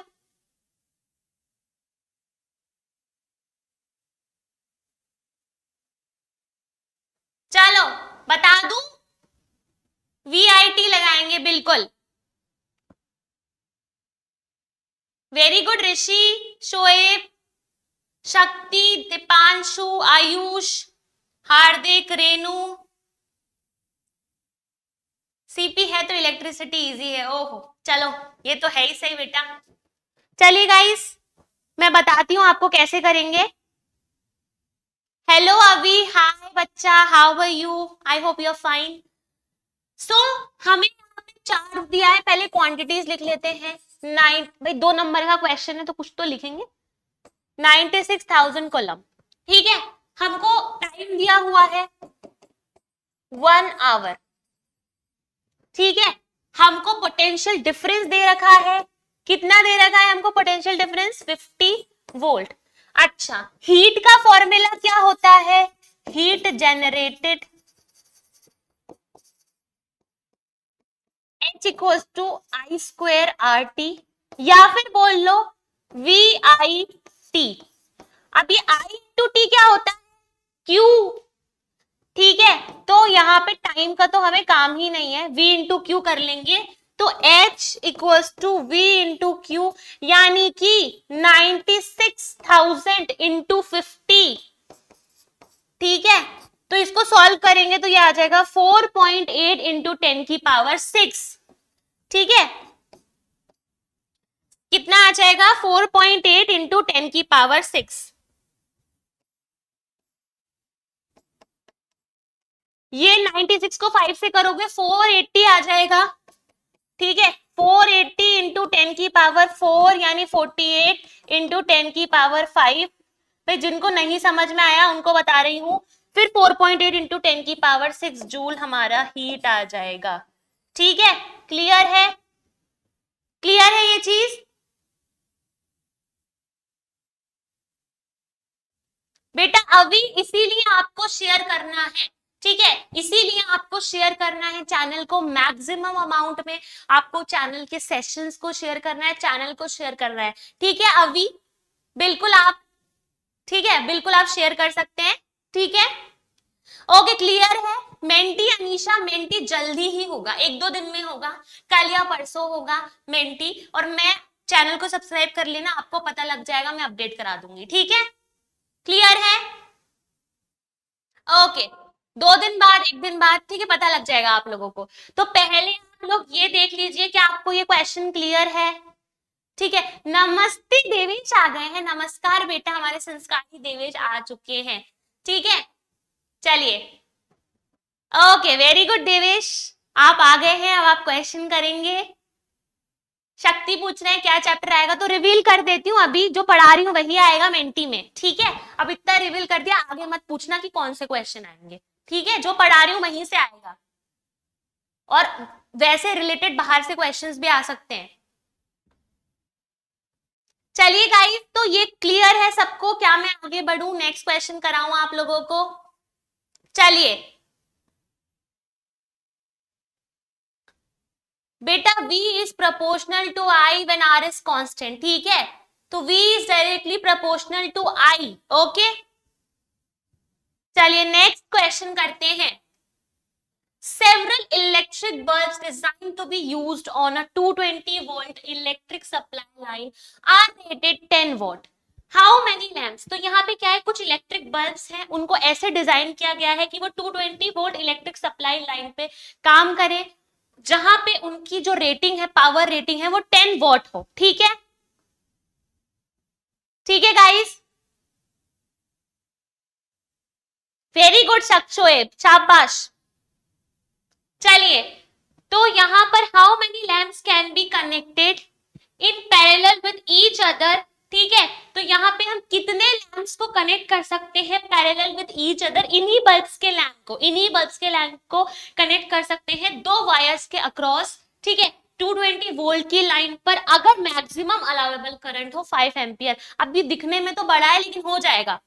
चलो बता दूं, VIT लगाएंगे बिल्कुल। Very good Rishi, Shoaib, Shakti, Deepanshu, Ayush, Hardik, Renu. CP है तो इलेक्ट्रिसिटी इजी है। ओहो, चलो ये तो है ही सही बेटा। चलिए गाइस, मैं बताती हूँ आपको कैसे करेंगे। हेलो अभी, हाय बच्चा, how are you, I hope you are fine. So हमें 4 दिया है, पहले क्वांटिटीज लिख लेते हैं। 9 भाई 2 नंबर का क्वेश्चन है तो कुछ तो लिखेंगे। 96,000 कॉलम, ठीक है, हमको टाइम दिया हुआ है 1 आवर, ठीक है। हमको पोटेंशियल डिफरेंस दे रखा है, कितना दे रखा है हमको पोटेंशियल डिफरेंस, 50 वोल्ट। अच्छा, हीट का फॉर्मूला क्या होता है, heat generated H = I² RT, या फिर बोल लो VIT। अब ये I × T क्या होता है, Q, ठीक है, तो यहाँ पे टाइम का तो हमें काम ही नहीं है, V × Q कर लेंगे, तो H = V × Q, यानी कि 96,000 × 50, ठीक है। तो इसको सॉल्व करेंगे तो ये आ जाएगा 4.8 × 10⁶, ठीक है। कितना आ जाएगा, 4.8 × 10⁶। ये 96 को 5 से करोगे 480 आ जाएगा, ठीक है। 480 × 10⁴, यानी 48 × 10⁵। भाई जिनको नहीं समझ में आया उनको बता रही हूँ। फिर 4.8 × 10⁶ जूल हमारा हीट आ जाएगा, ठीक है। क्लियर है, क्लियर है ये चीज बेटा। अभी इसीलिए आपको शेयर करना है, ठीक है, इसीलिए आपको शेयर करना है चैनल को मैक्सिमम अमाउंट में, आपको चैनल के सेशंस को शेयर करना है, चैनल को शेयर करना है, ठीक है। अभी बिल्कुल आप, ठीक है, बिल्कुल आप शेयर कर सकते हैं, ठीक है। ओके, क्लियर है। मेंटी अनीशा, मेंटी जल्दी ही होगा, 1-2 दिन में होगा, कल या परसों होगा मेंटी। और मैं चैनल को सब्सक्राइब कर लेना, आपको पता लग जाएगा, मैं अपडेट करा दूंगी, ठीक है। क्लियर है, ओके, 2 दिन बाद, 1 दिन बाद, ठीक है, पता लग जाएगा आप लोगों को। तो पहले आप लोग ये देख लीजिए कि आपको ये क्वेश्चन क्लियर है, ठीक है। नमस्ते देवेश आ गए हैं, नमस्कार बेटा, हमारे संस्कारी देवेश आ चुके हैं, ठीक है। चलिए, ओके, वेरी गुड देवेश, आप आ गए हैं, अब आप क्वेश्चन करेंगे। शक्ति पूछ रहे हैं क्या चैप्टर आएगा, तो रिवील कर देती हूँ, अभी जो पढ़ा रही हूँ वही आएगा मेंटी में, ठीक है। अब इतना रिवील कर दिया, आगे मत पूछना कि कौन से क्वेश्चन आएंगे, ठीक है, जो पढ़ा रही हूँ वहीं से आएगा। और वैसे रिलेटेड बाहर से क्वेश्चंस भी आ सकते हैं। चलिए गाइस, तो ये क्लियर है सबको। क्या मैं आगे बढ़ूं, नेक्स्ट क्वेश्चन कराऊं आप लोगों को? चलिए बेटा, V is proportional to I when R is constant, ठीक है, तो V is directly proportional to I, okay. चलिए नेक्स्ट क्वेश्चन करते हैं। Several electric bulbs designed to be used on a 220 volt electric supply line are rated 10 watt. How many lamps? तो यहाँ पे क्या है, कुछ इलेक्ट्रिक बल्ब्स हैं, उनको ऐसे डिजाइन किया गया है कि वो 220 वोल्ट इलेक्ट्रिक सप्लाई लाइन पे काम करें, जहां पे उनकी जो रेटिंग है, पावर रेटिंग है, वो 10 वॉट हो. ठीक है, ठीक है गाइस, वेरी गुड शोएब, शाबाश. चलिए, तो यहाँ पर how many lamps can be connected in parallel with each other. ठीक है, तो यहाँ पे हम कितने लैम्प्स को कनेक्ट कर सकते हैं पैरेलल विद ईच अदर, इन्हीं बल्ब्स के लैम्प को कनेक्ट कर सकते हैं दो वायर्स के अक्रॉस. ठीक है, 220 वोल्ट की लाइन पर अगर मैक्सिमम अलाउेबल करंट हो 5 एम्पियर. अभी दिखने में तो बड़ा है लेकिन हो जाएगा.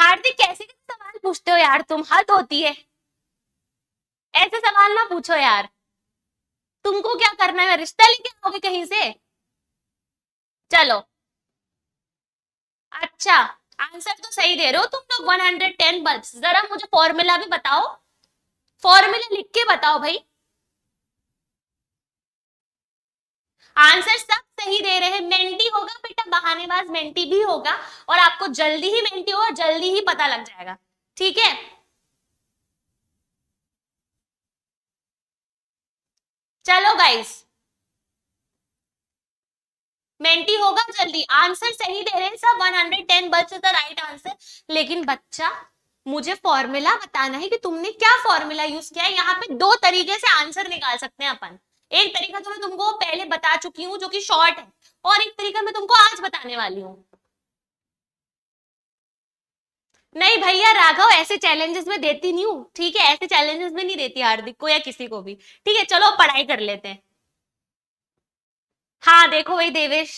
हार्दिक कैसे सवाल पूछते हो यार तुम, हद होती है, ऐसे सवाल ना पूछो यार. तुमको क्या करना है, रिश्ता लेके आओगे कहीं से? चलो, अच्छा आंसर तो सही दे रहे हो तुम लोग, 110 बल्ब्स. जरा मुझे फॉर्मूला भी बताओ, फॉर्मूला लिख के बताओ भाई. आंसर सब सही दे रहे हैं. मेंटी होगा बेटा, बहानेबाज मेंटी भी होगा, और आपको जल्दी ही मेंटी होगा, जल्दी ही पता लग जाएगा. ठीक है, चलो गाइस, मेंटी होगा, जल्दी आंसर सही दे रहे हैं सब. 110 bulbs is the right answer. लेकिन बच्चा, मुझे फॉर्मूला बताना है कि तुमने क्या फॉर्मूला यूज किया है. यहाँ पे दो तरीके से आंसर निकाल सकते हैं अपन. एक तरीका तो मैं तुमको पहले बता चुकी हूँ जो कि शॉर्ट है, और एक तरीका मैं तुमको आज बताने वाली हूँ. नहीं भैया राघव, ऐसे चैलेंजेस में देती नहीं हूँ. ठीक है, ऐसे चैलेंजेस में नहीं देती हार्दिक को या किसी को भी. ठीक है, चलो पढ़ाई कर लेते हैं. हाँ देखो भाई, देवेश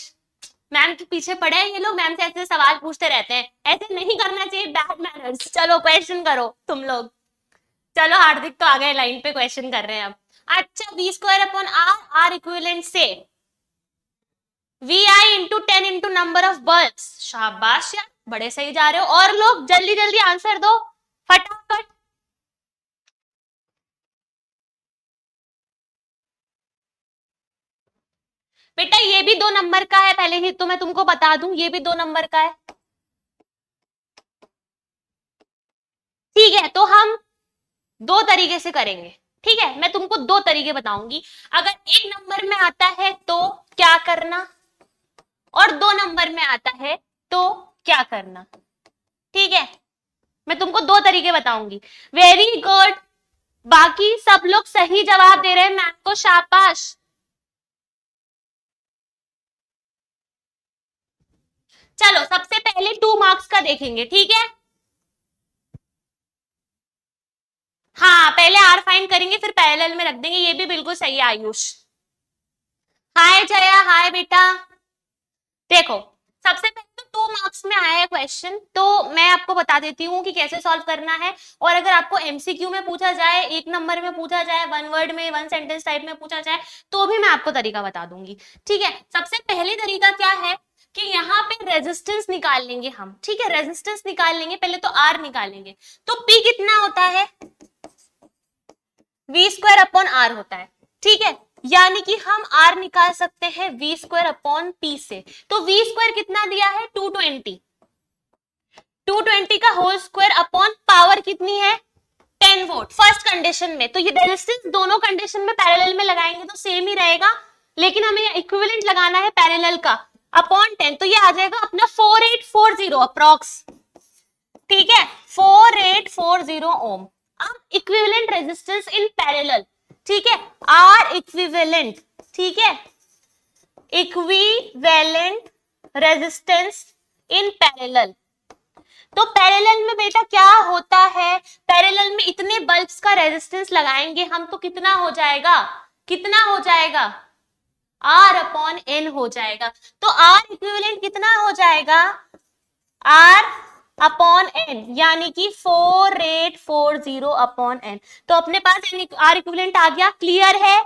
मैम के पीछे पड़े हैं ये लोग, मैम से ऐसे सवाल पूछते रहते हैं. ऐसे नहीं करना चाहिए, बैड मैनर्स. चलो क्वेश्चन करो तुम लोग. चलो हार्दिक तो आ गए लाइन पे, क्वेश्चन कर रहे हैं अब. अच्छा, v² अपॉन r इक्विवेलेंट से vi into 10 into number of bulbs. शाबाश यार, बड़े सही जा रहे हो. और लोग जल्दी जल्दी आंसर दो फटाफट. बेटा ये भी 2 नंबर का है, पहले ही तो मैं तुमको बता दूं, ये भी 2 नंबर का है. ठीक है, तो हम 2 तरीके से करेंगे. ठीक है, मैं तुमको 2 तरीके बताऊंगी. अगर 1 नंबर में आता है तो क्या करना, और 2 नंबर में आता है तो क्या करना. ठीक है, मैं तुमको 2 तरीके बताऊंगी. वेरी गुड, बाकी सब लोग सही जवाब दे रहे हैं, मैम को शाबाश. चलो सबसे पहले 2 मार्क्स का देखेंगे. ठीक है, हाँ पहले आर फाइंड करेंगे फिर पैरेलल में रख देंगे. ये भी बिल्कुल सही है आयुष. हाय जया, हाय बेटा. देखो सबसे पहले तो 2 मार्क्स में आया है क्वेश्चन, तो मैं आपको बता देती हूँ कि कैसे सॉल्व करना है. और अगर आपको एमसीक्यू में पूछा जाए, 1 नंबर में पूछा जाए, 1 वर्ड में, 1 सेंटेंस टाइप में पूछा जाए, तो भी मैं आपको तरीका बता दूंगी. ठीक है, सबसे पहले तरीका क्या है कि यहाँ पे रेजिस्टेंस निकाल लेंगे हम. ठीक है, रेजिस्टेंस निकाल लेंगे, पहले तो आर निकालेंगे. तो पी कितना होता है, v² अपॉन r होता है. ठीक है, यानी कि हम r निकाल सकते हैं v² अपॉन p से. तो v² कितना दिया है, 220. 220 का होल स्क्वायर अपॉन पावर कितनी है, 10 वोल्ट फर्स्ट कंडीशन में. तो ये रेजिस्टेंस दोनों कंडीशन में पैरेलल में लगाएंगे तो सेम ही रहेगा, लेकिन हमें इक्विवेलेंट लगाना है पैरेलल का अपॉन 10. तो ये आ जाएगा अपना 4840 अप्रॉक्स. ठीक है, 4840 ओम. अब इक्विवेलेंट रेजिस्टेंस इन पैरेलल. ठीक है, आर इक्विवेलेंट. ठीक है, इक्विवेलेंट रेजिस्टेंस इन पैरेलल. तो पैरेलल में बेटा क्या होता है, पैरेलल में इतने बल्ब्स का रेजिस्टेंस लगाएंगे हम, तो कितना हो जाएगा, कितना हो जाएगा, आर अपॉन एन हो जाएगा. तो आर इक्विवेलेंट कितना हो जाएगा, आर अपॉन एन, यानी कि 4840 अपॉन एन. तो अपने पास आर इक्विवेलेंट आ गया. क्लियर है,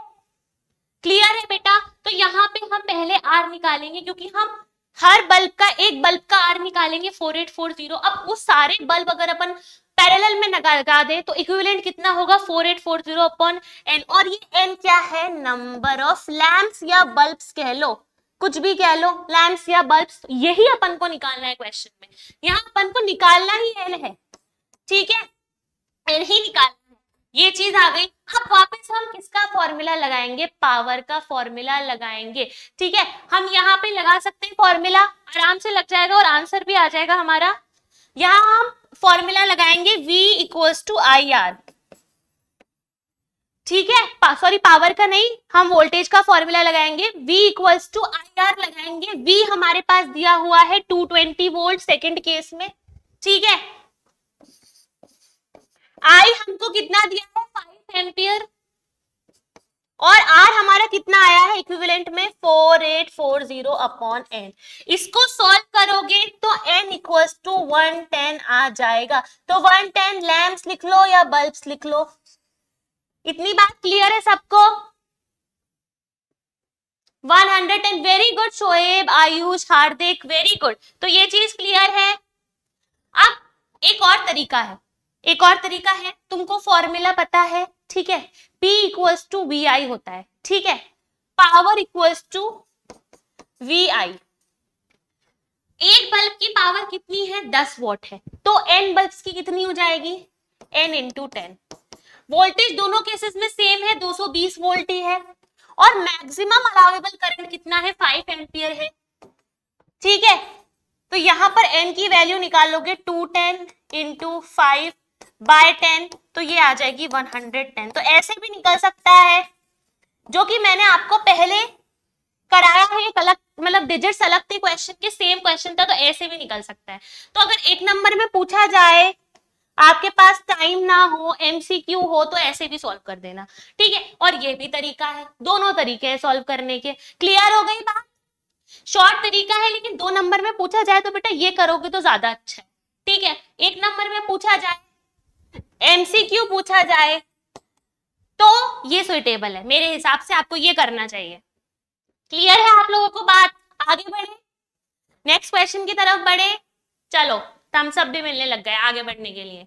क्लियर है बेटा. तो यहाँ पे हम पहले आर निकालेंगे, क्योंकि हम हर बल्ब का, एक बल्ब का आर निकालेंगे 4840. अब वो सारे बल्ब अगर अपन पैरेलल में लगा दे तो इक्विवेलेंट कितना होगा 4840 अपॉन एन। और ये एन क्या है? नंबर ऑफ लैम्प्स या बल्ब्स कह लो, कुछ भी कह लो, लैम्प्स या बल्ब्स, यही अपन को निकालना है क्वेश्चन में। यहाँ अपन को निकालना ही एन है, ठीक है, एन ही निकालना है। ये चीज आ गई। अब वापस हम किसका फॉर्मूला लगाएंगे? पावर का फॉर्मूला लगाएंगे, ठीक है। हम यहाँ पे लगा सकते हैं फॉर्मूला, आराम से लग जाएगा और आंसर भी आ जाएगा हमारा। यहाँ हम फॉर्मूला लगाएंगे V equals to I R, ठीक है, सॉरी पावर का नहीं, हम वोल्टेज का फॉर्मूला लगाएंगे। V equals to I R लगाएंगे। V हमारे पास दिया हुआ है 220 वोल्ट सेकंड केस में, ठीक है। I हमको कितना दिया है? 5 एम्पियर। और आर हमारा कितना आया है इक्विवेलेंट में? 4840 अपॉन एन। इसको सॉल्व करोगे तो एन इक्वल्स टू 110 आ जाएगा। तो 110 लैम्प्स लिख लो या बल्ब्स लिख लो। इतनी बात क्लियर है सबको? 110, very good Shoaib, Ayush, Hardik, very good. तो ये चीज क्लियर है। अब एक और तरीका है, एक और तरीका है, तुमको फॉर्मूला पता है, ठीक है, P equals to V I होता है, ठीक है, power equals to V I. एक बल्ब की पावर कितनी है? 10 वॉट है, तो n बल्ब्स की कितनी हो जाएगी? n into 10। वोल्टेज दोनों केसेस में सेम है, 220 वोल्ट ही है, और मैक्सिमम अलाउेबल करंट कितना है? 5 एम्पियर है, ठीक है। तो यहाँ पर n की वैल्यू निकालोगे 210 इंटू 5 बाय 10, तो ये आ जाएगी 110। तो ऐसे भी निकल सकता है, जो कि मैंने आपको पहले कराया है, एक अलग मतलब डिजिट्स अलग थे क्वेश्चन के, सेम क्वेश्चन था, तो ऐसे भी निकल सकता है। तो अगर एक नंबर में पूछा जाए, आपके पास टाइम ना हो, एमसीक्यू हो, तो ऐसे भी सॉल्व कर देना, ठीक है। और ये भी तरीका है, दोनों तरीके है सॉल्व करने के। क्लियर हो गई बात? शॉर्ट तरीका है, लेकिन 2 नंबर में पूछा जाए तो बेटा ये करोगे तो ज्यादा अच्छा है, ठीक है। 1 नंबर में पूछा जाए, एमसीक्यू पूछा जाए, तो ये सुइटेबल है मेरे हिसाब से, आपको ये करना चाहिए। क्लियर है आप लोगों को बात? आगे बढ़े, नेक्स्ट क्वेश्चन की तरफ बढ़े। चलो थम्स अप भी मिलने लग गए आगे बढ़ने के लिए।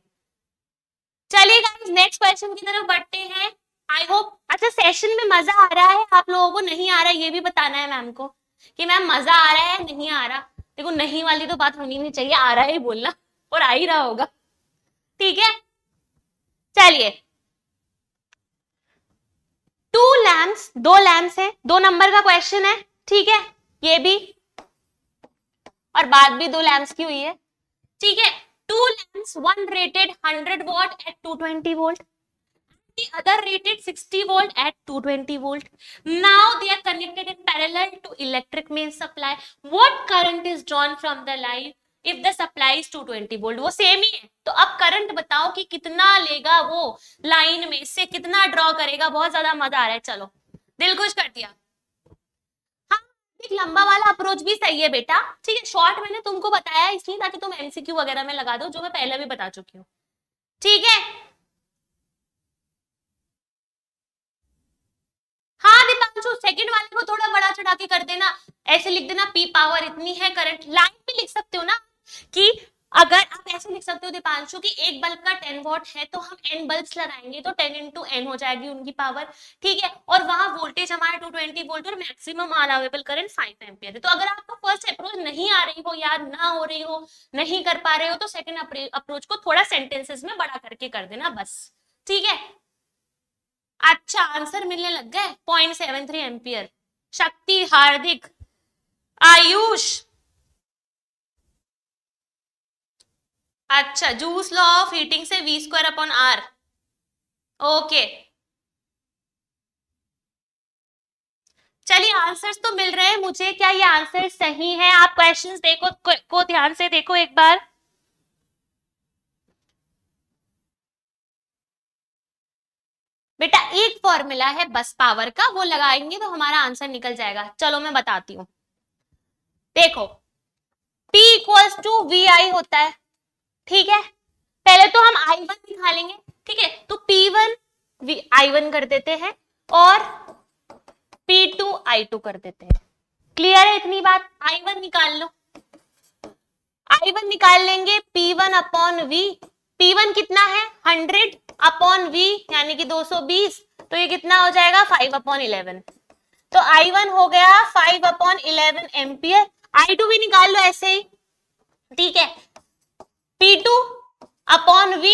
चलिए गाइस नेक्स्ट क्वेश्चन की तरफ बढ़ते हैं। आई होप अच्छा सेशन में मजा आ रहा है आप लोगों को, नहीं आ रहा है ये भी बताना है मैम को कि मैम मजा आ रहा है नहीं आ रहा। देखो नहीं वाली तो बात होनी नहीं चाहिए, आ रहा है बोलना, और आ ही रहा होगा, ठीक है। चलिए 2 लैम्प्स, 2 लैम्प्स है, 2 नंबर का क्वेश्चन है, ठीक है, ये भी, और बात भी 2 लैम्प्स की हुई है, ठीक है। 2 lamps, one rated 100 watt at 220 volt, the other rated 60 volt at 220 volt. Now they are connected in parallel to electric main supply. What current is drawn from the line if the supply is 220 volt? वो same ही है, तो अब current बताओ कि कितना लेगा वो line में से, कितना draw करेगा। बहुत ज्यादा मजा आ रहा है, चलो दिल खुश कर दिया। हाँ, एक लंबा वाला अप्रोच भी सही है बेटा, ठीक है। शॉर्ट मैंने तुमको बताया इसलिए ताकि तुम MCQ वगैरह में लगा दो, जो मैं पहले भी बता चुकी हूँ, ठीक है। हाँ दीपांशु, सेकंड वाले को थोड़ा बड़ा चढ़ा के कर देना, ऐसे लिख देना P पावर इतनी है करंट। लाइन भी लिख सकते हो ना, कि अगर आप ऐसे लिख सकते हो दीपांशु कि एक बल्ब का 10 वॉट है तो हम n बल्ब्स लगाएंगे तो 10 इंटू n हो जाएगी उनकी पावर, ठीक है। और वहां वोल्टेज हमारा 220 वोल्ट और मैक्सिमम अलाउेबल करंट 5 एम्पियर है। तो अगर आपको फर्स्ट अप्रोच नहीं आ रही हो, याद ना हो रही हो, नहीं कर पा रहे हो, तो सेकंड अप्रोच को थोड़ा सेंटेंसेस में बड़ा करके कर देना बस, ठीक है। अच्छा आंसर मिलने लग गए, 0.73 एम्पियर। शक्ति, हार्दिक, आयुष, अच्छा जूस लॉ ऑफ हीटिंग से V²/R, ओके। चलिए आंसर्स तो मिल रहे हैं मुझे, क्या ये आंसर सही है? आप क्वेश्चंस देखो को ध्यान से देखो एक बार। बेटा एक फॉर्मूला है बस पावर का, वो लगाएंगे तो हमारा आंसर निकल जाएगा। चलो मैं बताती हूँ, देखो P equals to V I होता है, ठीक है। पहले तो हम I1 दिखा लेंगे, ठीक है, तो P1 I1 कर देते हैं और P2 I2 कर देते हैं। क्लियर है इतनी बात? I1 निकाल लो, I1 निकाल लेंगे P1 अपॉन V, T1 कितना है 100/V यानी कि 220, तो ये कितना हो जाएगा 5/11। तो I1 हो गया 5/11 एम्पियर। I2 भी निकाल लो ऐसे ही, ठीक है। P2/V,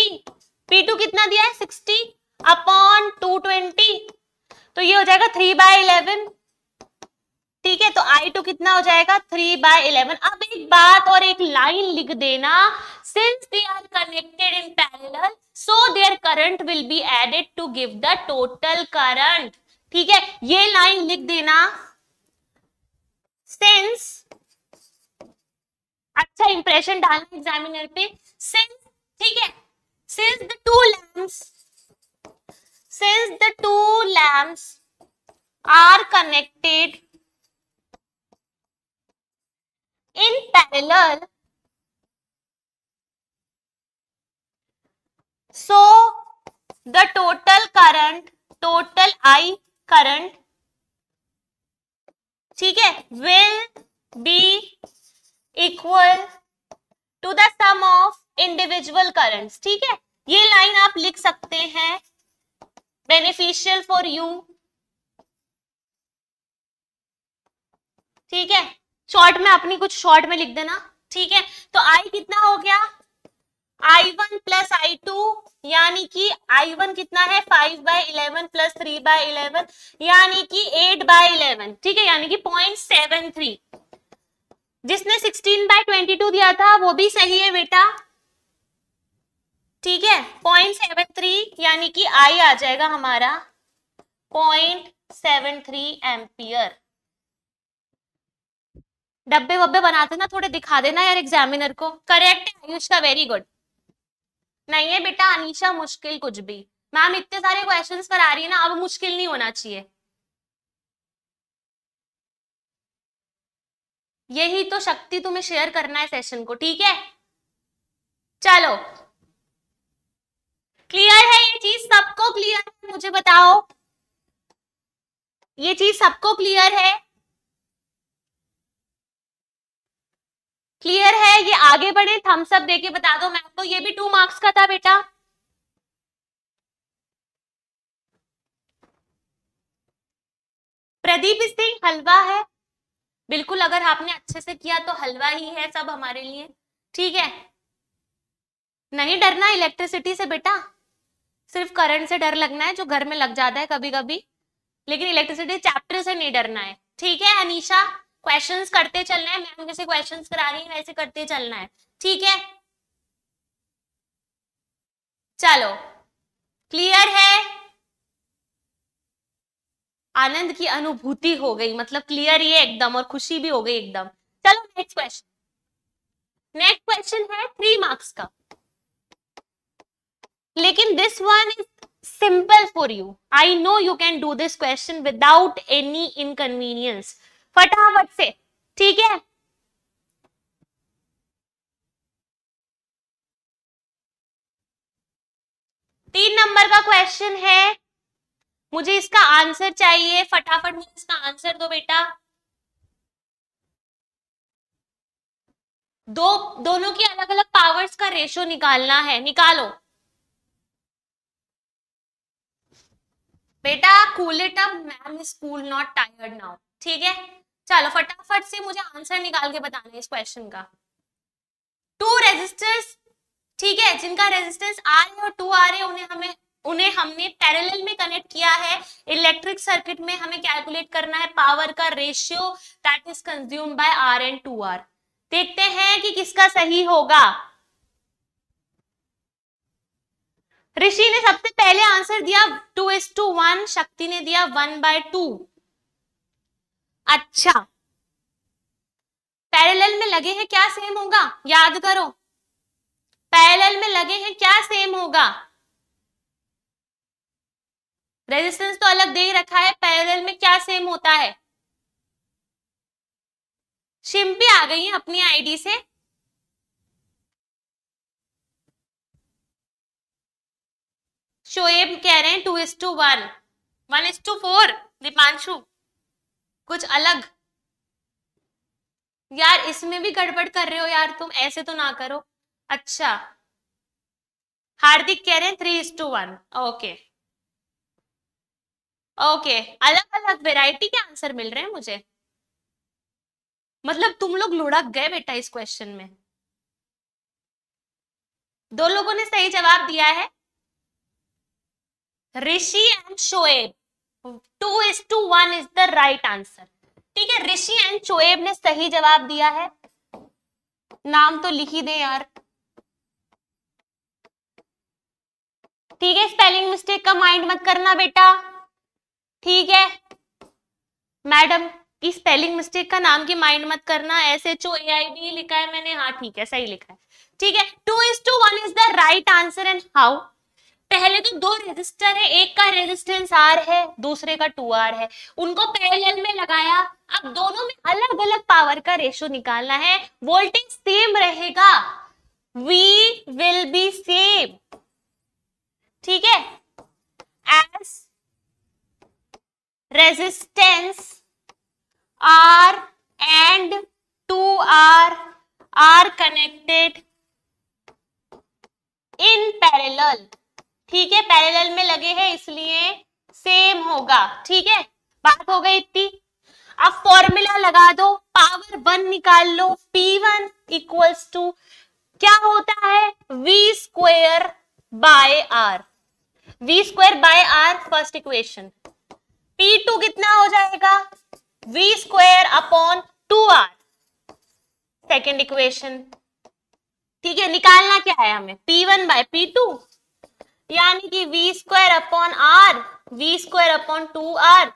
P2 कितना दिया है 60/220, तो ये हो जाएगा 3/11, ठीक है। तो I2 कितना हो जाएगा 3/11। अब एक बात और एक लाइन लिख देना, since they are connected in parallel so there current will be added to give the total current, ठीक है। ये लाइन लिख देना सिंस, अच्छा इंप्रेशन डालना एग्जामिनर पे, सिंस, ठीक है। Since the two lamps are connected in parallel, so the total I current, ठीक है, will be equal to the sum of individual currents, ठीक है। ये लाइन आप लिख सकते हैं, बेनिफिशियल फॉर यू, ठीक है। शॉर्ट में अपनी कुछ शॉर्ट में लिख देना, ठीक है। तो I कितना हो गया I1 + I2 यानी कि I1 कितना है 5/11 + 3/11 यानी कि 8/11, ठीक है, यानी कि 0.73। जिसने 16/22 दिया था वो भी सही है बेटा, ठीक है। 0.73 यानी कि I आ जाएगा हमारा 0.73 एम्पियर। डब्बे वब्बे बनाते ना थोड़े दिखा देना यार एग्जामिनर को। करेक्ट है आयुष का, वेरी गुड। नहीं है बेटा अनीशा मुश्किल कुछ भी। मैम इतने सारे क्वेश्चंस करा रही है ना, अब मुश्किल नहीं होना चाहिए, यही तो शक्ति तुम्हें शेयर करना है सेशन को, ठीक है। चलो क्लियर है ये चीज सबको? क्लियर है मुझे बताओ, ये चीज सबको क्लियर है? क्लियर है? ये आगे बढ़े, थम्स अप देके बता दो। मैम तो ये भी 2 मार्क्स का था बेटा, प्रदीप सिंह हलवा है, बिल्कुल। अगर आपने अच्छे से किया तो हलवा ही है सब हमारे लिए, ठीक है। नहीं डरना इलेक्ट्रिसिटी से बेटा, सिर्फ करंट से डर लगना है जो घर में लग जाता है कभी कभी, लेकिन इलेक्ट्रिसिटी चैप्टर से नहीं डरना है, ठीक है। अनीशा क्वेश्चंस करते चलना है, मैम जैसे क्वेश्चंस करा रही है वैसे करते चलना है, ठीक है। चलो क्लियर है? आनंद की अनुभूति हो गई, मतलब क्लियर ही है एकदम, और खुशी भी हो गई एकदम। चलो नेक्स्ट क्वेश्चन। नेक्स्ट क्वेश्चन है 3 मार्क्स का, लेकिन this one is simple for you. I know you can do this question without any inconvenience, फटाफट से, ठीक है। तीन नंबर का क्वेश्चन है, मुझे इसका आंसर चाहिए, फटाफट मुझे इसका आंसर दो बेटा। दोनों की अलग अलग पावर्स का रेशो निकालना है, निकालो बेटा। Cool it up, ma'am is cool not tired now, ठीक है। चलो फटाफट से मुझे आंसर निकाल के बताना है इस क्वेश्चन का। 2 रेजिस्टर्स, ठीक है, जिनका रेजिस्टेंस R और 2R है, उन्हें हमने पैरेलल में कनेक्ट किया है। इलेक्ट्रिक सर्किट में हमें कैलकुलेट करना है पावर का ratio that is consume by R and 2R। देखते हैं कि किसका सही होगा। ऋषि ने सबसे पहले आंसर दिया 2:1, शक्ति ने दिया 1/2। अच्छा, पैरेलल में लगे हैं क्या सेम होगा, याद करो पैरेलल में लगे हैं क्या सेम होगा। रेजिस्टेंस तो अलग दे ही रखा है, पैरेलल में क्या सेम होता है। शिम्पी आ गई है अपनी आईडी से, शोएब कह रहे हैं 2:1, 1:4 दीपांशु, कुछ अलग। यार इसमें भी गड़बड़ कर रहे हो यार तुम, ऐसे तो ना करो। अच्छा हार्दिक कह रहे हैं 3:1। ओके ओके, अलग अलग वेराइटी के आंसर मिल रहे हैं मुझे, मतलब तुम लोग लुढ़क गए बेटा इस क्वेश्चन में। 2 लोगों ने सही जवाब दिया है, Rishi and Shoaib. 2:1 is the right answer. ठीक है, ऋषि एंड शोएब ने सही जवाब दिया है। नाम तो लिख ही दे यार। ठीक है, स्पेलिंग मिस्टेक का माइंड मत करना बेटा। ठीक है मैडम, की स्पेलिंग मिस्टेक का नाम की माइंड मत करना। SHOAIB लिखा है मैंने, हाँ ठीक है सही लिखा है। ठीक है, 2:1 is the right answer. And how, पहले तो 2 रेजिस्टर है, एक का रेजिस्टेंस R है, दूसरे का 2R है, उनको पैरेलल में लगाया। अब दोनों में अलग अलग पावर का रेशियो निकालना है। वोल्टेज सेम रहेगा, V will be same, ठीक है, as resistance R and 2R are connected in parallel। ठीक है, पैरेलल में लगे हैं इसलिए सेम होगा। ठीक है, बात हो गई इतनी। अब फॉर्मूला लगा दो, पावर 1 निकाल लो। P1 इक्वल्स टू क्या होता है, V square by R first equation. P2 कितना हो जाएगा, V square upon 2R second equation. ठीक है, निकालना क्या है हमें, P1 बाय P2, यानी कि V square upon R, V square upon 2R।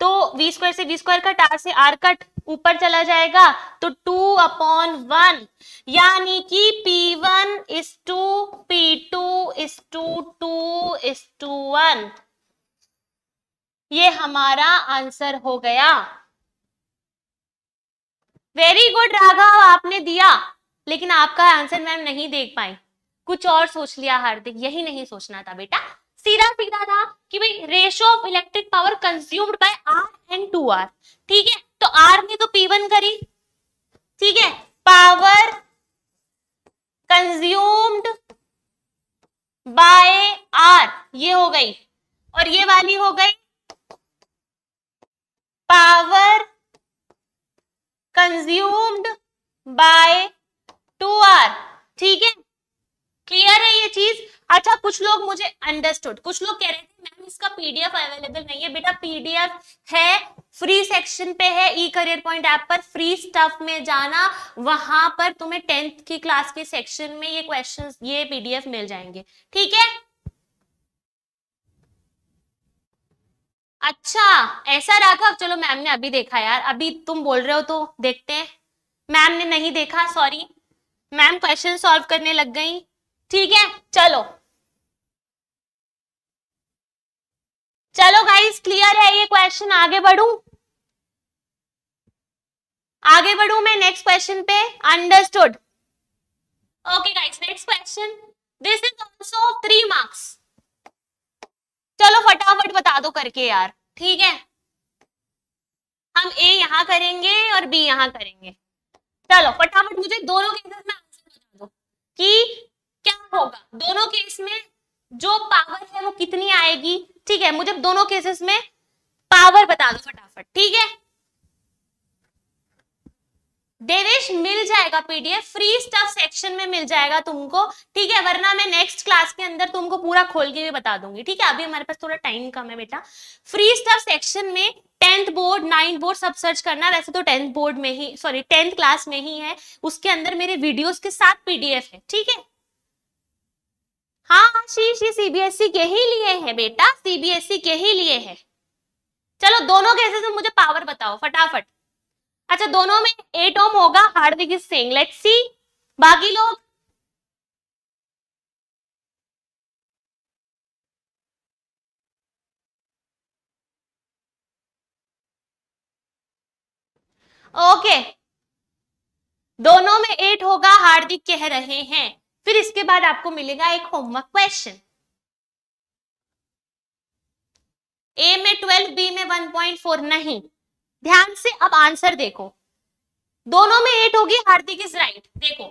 तो V स्क्वायर से V स्क्वायर कट, R से R कट, ऊपर चला जाएगा तो 2/1, यानी कि P1:2, P2:2, 2:1। ये हमारा आंसर हो गया। वेरी गुड राघव, आपने दिया, लेकिन आपका आंसर मैम नहीं देख पाई, कुछ और सोच लिया हार्दिक। यही नहीं सोचना था बेटा, सीधा सीधा था कि भाई ratio of electric power consumed by R and 2R। ठीक है, तो R ने तो P1 करी, ठीक है, पावर कंज्यूम्ड बाय R ये हो गई, और ये वाली हो गई पावर कंज्यूम्ड बाय 2R। ठीक है, क्लियर है ये चीज। अच्छा, कुछ लोग मुझे अंडरस्टूड, कुछ लोग कह रहे थे मैम इसका PDF अवेलेबल नहीं है। बेटा PDF है, फ्री सेक्शन पे है, E Career Point ऐप पर फ्री स्टफ में जाना, वहां पर तुम्हें 10th की क्लास के सेक्शन में ये क्वेश्चंस, ये PDF मिल जाएंगे। ठीक है, अच्छा ऐसा राघव, चलो मैम ने अभी देखा यार, अभी तुम बोल रहे हो तो देखते हैं। मैम ने नहीं देखा, सॉरी मैम क्वेश्चन सॉल्व करने लग गई। ठीक है, चलो चलो गाइस, क्लियर है ये क्वेश्चन। आगे बढ़ू मैं नेक्स्ट क्वेश्चन पे। Understood. Okay guys, next question, this is also 3 marks. चलो फटाफट बता दो करके यार। ठीक है, हम A यहां करेंगे और B यहां करेंगे। चलो फटाफट मुझे दोनों केसेस में आंसर बता दो कि क्या होगा, दोनों केस में जो पावर है वो कितनी आएगी। ठीक है, मुझे दोनों केसेस में पावर बता दो फटाफट। ठीक है देवेश, मिल जाएगा PDF फ्री स्टफ सेक्शन में, मिल जाएगा तुमको। ठीक है, वरना मैं नेक्स्ट क्लास के अंदर तुमको पूरा खोल के भी बता दूंगी। ठीक है, अभी हमारे पास थोड़ा टाइम कम है बेटा। फ्री स्टफ सेक्शन में 10th बोर्ड 9th बोर्ड सब सर्च करना। वैसे तो 10th बोर्ड में ही, सॉरी 10th क्लास में ही है, उसके अंदर मेरे वीडियोज के साथ PDF है। ठीक है, हाँ शीशी CBSE के ही लिए है बेटा, CBSE के ही लिए है। चलो दोनों केसेस में मुझे पावर बताओ फटाफट। अच्छा, दोनों में 8 ओम होगा, Hardik is saying, let's see बाकी लोग। ओके, दोनों में 8 होगा हार्दिक कह रहे हैं। फिर इसके बाद आपको मिलेगा एक होमवर्क क्वेश्चन। A में 12, B में 1.4 नहीं। ध्यान से अब आंसर देखो, दोनों में 8 होगी, हार्दिक इज राइट। देखो,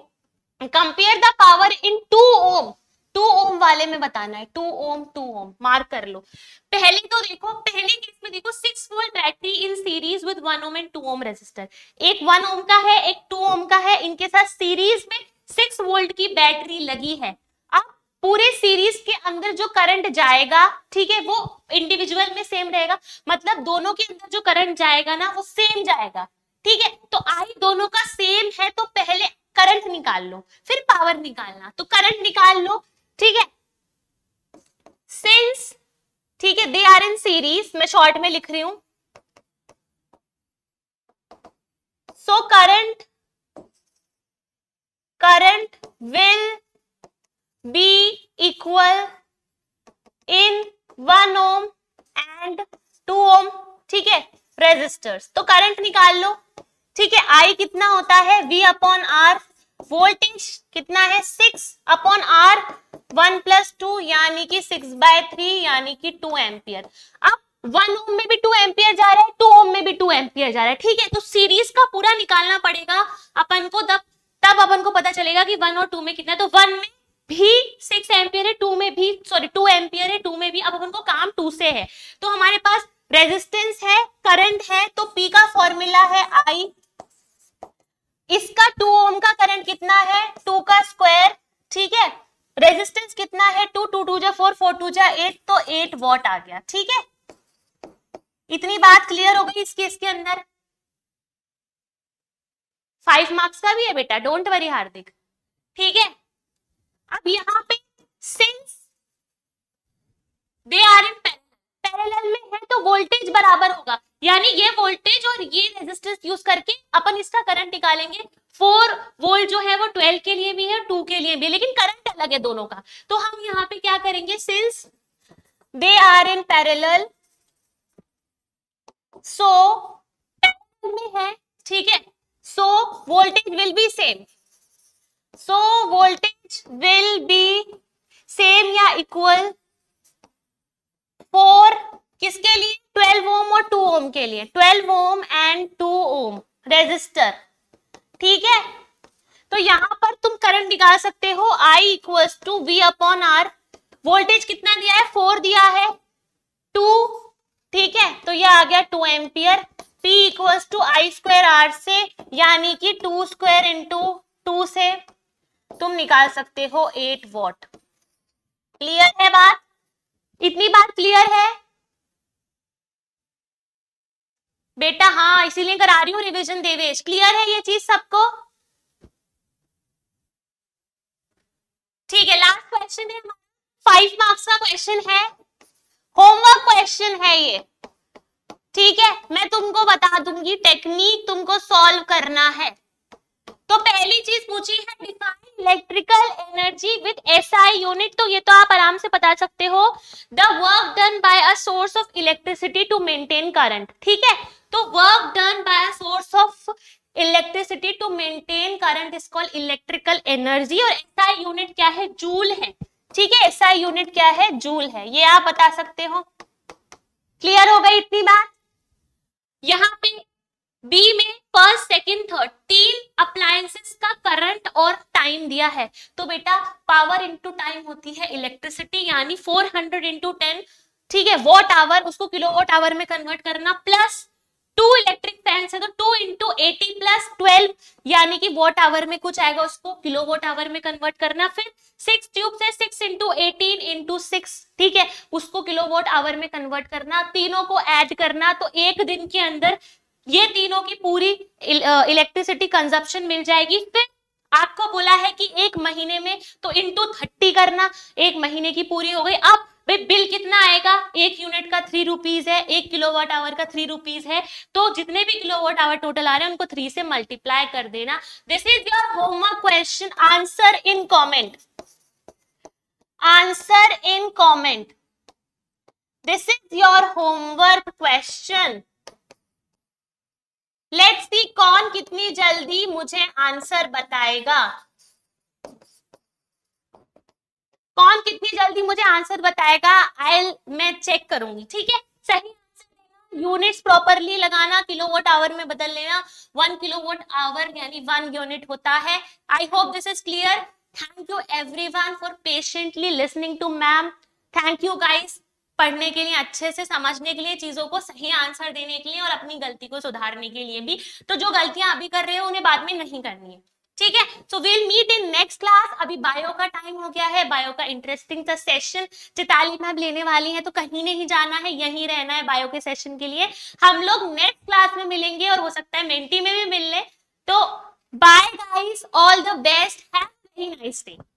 compare the power in 2 ohm. 2 ohm वाले में बताना है, 2 ओम मार्क कर लो। पहले तो देखो, पहले केस में देखो 6 volt battery in series with 1 ohm and 2 ohm resistor, एक 1 ओम का है एक 2 ओम का है, इनके साथ सीरीज में 6 वोल्ट की बैटरी लगी है। अब पूरे सीरीज के अंदर जो करंट जाएगा, ठीक है, वो इंडिविजुअल में सेम रहेगा, मतलब दोनों के अंदर जो करंट जाएगा ना वो सेम जाएगा, ठीक है। तो आई दोनों का सेम है तो पहले करंट निकाल लो फिर पावर निकालना, तो करंट निकाल लो, ठीक है। सिंस, ठीक है, दे आर इन सीरीज, मैं शॉर्ट में लिख रही हूं, so current will be equal in 1 ohm and 2 ohm, ठीक है, रेजिस्टर्स। तो करंट निकाल लो, ठीक है। आई कितना होता है V अपॉन आर, वोल्टेज कितना है 6 अपॉन आर, 1 प्लस 2 यानी कि 6/3 यानी कि 2 एम्पियर। अब 1 ओम में भी 2 एम्पियर जा रहा है, 2 ओम में भी 2 एम्पियर जा रहा है, ठीक है। तो सीरीज का पूरा निकालना पड़ेगा अपन को, तब अपन को पता चलेगा कि 1 और 2 में कितना है। तो 1 में भी 6 एम्पियर है, 2 एम्पियर है, 2 में भी। अब अपन को काम 2 से है, तो हमारे पास रेजिस्टेंस है, करंट है, तो P का फॉर्मूला है I, इसका 2 ओम का करंट कितना है 2 का स्क्वायर, ठीक है, रेजिस्टेंस कितना है 2, 2 2 जा 4, 4 2 जा 8, तो 8 वॉट आ गया, ठीक है। इतनी बात क्लियर हो गई इस केस के अंदर। 5 मार्क्स का भी है बेटा, डोंट वरी हार्दिक, ठीक है। अब यहाँ पे since they are in parallel में है तो वोल्टेज बराबर होगा, यानी ये वोल्टेज और ये रेजिस्टेंस यूज करके अपन इसका करंट निकालेंगे। 4 वोल्ट जो है वो 12 के लिए भी है, 2 के लिए भी है, लेकिन करंट अलग है दोनों का। तो हम यहाँ पे क्या करेंगे, since they are in parallel, so parallel में है, ठीक है, so voltage will be same, so voltage will be same या इक्वल 4 किसके लिए 12 ओम और 2 ओम के लिए, 12 ओम एंड 2 ओम रेजिस्टर, ठीक है। तो यहां पर तुम करंट निकाल सकते हो, I equals to V upon R, voltage कितना दिया है 4 दिया है, 2, ठीक है, तो यह आ गया 2 ampere. P equals to I square R से, यानी कि 2 स्क्वायर इंटू 2 से तुम निकाल सकते हो 8 वॉट। क्लियर है बात, इतनी बात क्लियर है बेटा, हाँ इसीलिए करा रही हूं रिवीजन देवेश। क्लियर है ये चीज सबको, ठीक है। लास्ट क्वेश्चन है, 5 मार्क्स का क्वेश्चन है, होमवर्क क्वेश्चन है ये, ठीक है। मैं तुमको बता दूंगी टेक्निक, तुमको सॉल्व करना है। तो पहली चीज पूछी है, define electrical energy with SI unit, तो ये तो आप आराम से बता सकते हो, the work done by a source of electricity to maintain current, ठीक है। तो work done by a source of electricity to maintain current is called electrical energy, और एसआई यूनिट क्या है, जूल है, ठीक है, एसआई यूनिट क्या है, जूल है, ये आप बता सकते हो। क्लियर हो गई इतनी बात। यहाँ पे बी में फर्स्ट सेकंड थर्ड 3 अप्लायंसेस का करंट और टाइम दिया है, तो बेटा पावर इंटू टाइम होती है इलेक्ट्रिसिटी, यानी 400 इंटू 10, ठीक है, वॉट आवर, उसको किलोवॉट आवर में कन्वर्ट करना, प्लस 2 इलेक्ट्रिक फैन है तो 2 इंटू 80 प्लस 12 यानी कि वॉट आवर में कुछ आएगा, उसको किलोवॉट आवर में कन्वर्ट करना। फिर 6 ट्यूब्स है, 6 इंटू 18 इंटू 6, ठीक है, उसको किलोवॉट आवर में कन्वर्ट करना, तीनों को ऐड करना, तो एक दिन के अंदर ये तीनों की पूरी इलेक्ट्रिसिटी कंजप्शन मिल जाएगी। फिर आपको बोला है कि 1 महीने में, तो इंटू 30 करना, 1 महीने की पूरी हो गई। अब भाई बिल कितना आएगा, 1 यूनिट का 3 रुपीज है, 1 किलोवाट आवर का 3 रुपीज है, तो जितने भी किलोवाट आवर टोटल आ रहे हैं उनको 3 से मल्टीप्लाई कर देना। This is your homework question, answer in comment, answer in comment, this is your homework question. Let's see कौन कितनी जल्दी मुझे आंसर बताएगा, कौन कितनी जल्दी मुझे आंसर बताएगा। मैं चेक करूंगी, ठीक है, सही आंसर यूनिट्स प्रॉपरली लगाना, किलोवॉट आवर में बदल लेना, 1 किलोवॉट आवर यानी 1 यूनिट होता है। I hope this is clear. Thank you everyone for patiently listening to ma'am. Thank you guys पढ़ने के लिए, अच्छे से समझने के लिए, चीजों को सही आंसर देने के लिए और अपनी गलती को सुधारने के लिए भी। तो जो गलतियां अभी कर रहे हो उन्हें बाद में नहीं करनी है, ठीक है। So we'll meet in next class. अभी बायो का टाइम हो गया है, बायो का इंटरेस्टिंग सा सेशन मिताली मैम लेने वाली है, तो कहीं नहीं जाना है, यहीं रहना है बायो के सेशन के लिए। हम लोग नेक्स्ट क्लास में मिलेंगे और हो सकता है मेंटी में भी मिल ले। तो bye guys, all the best, have a very nice day.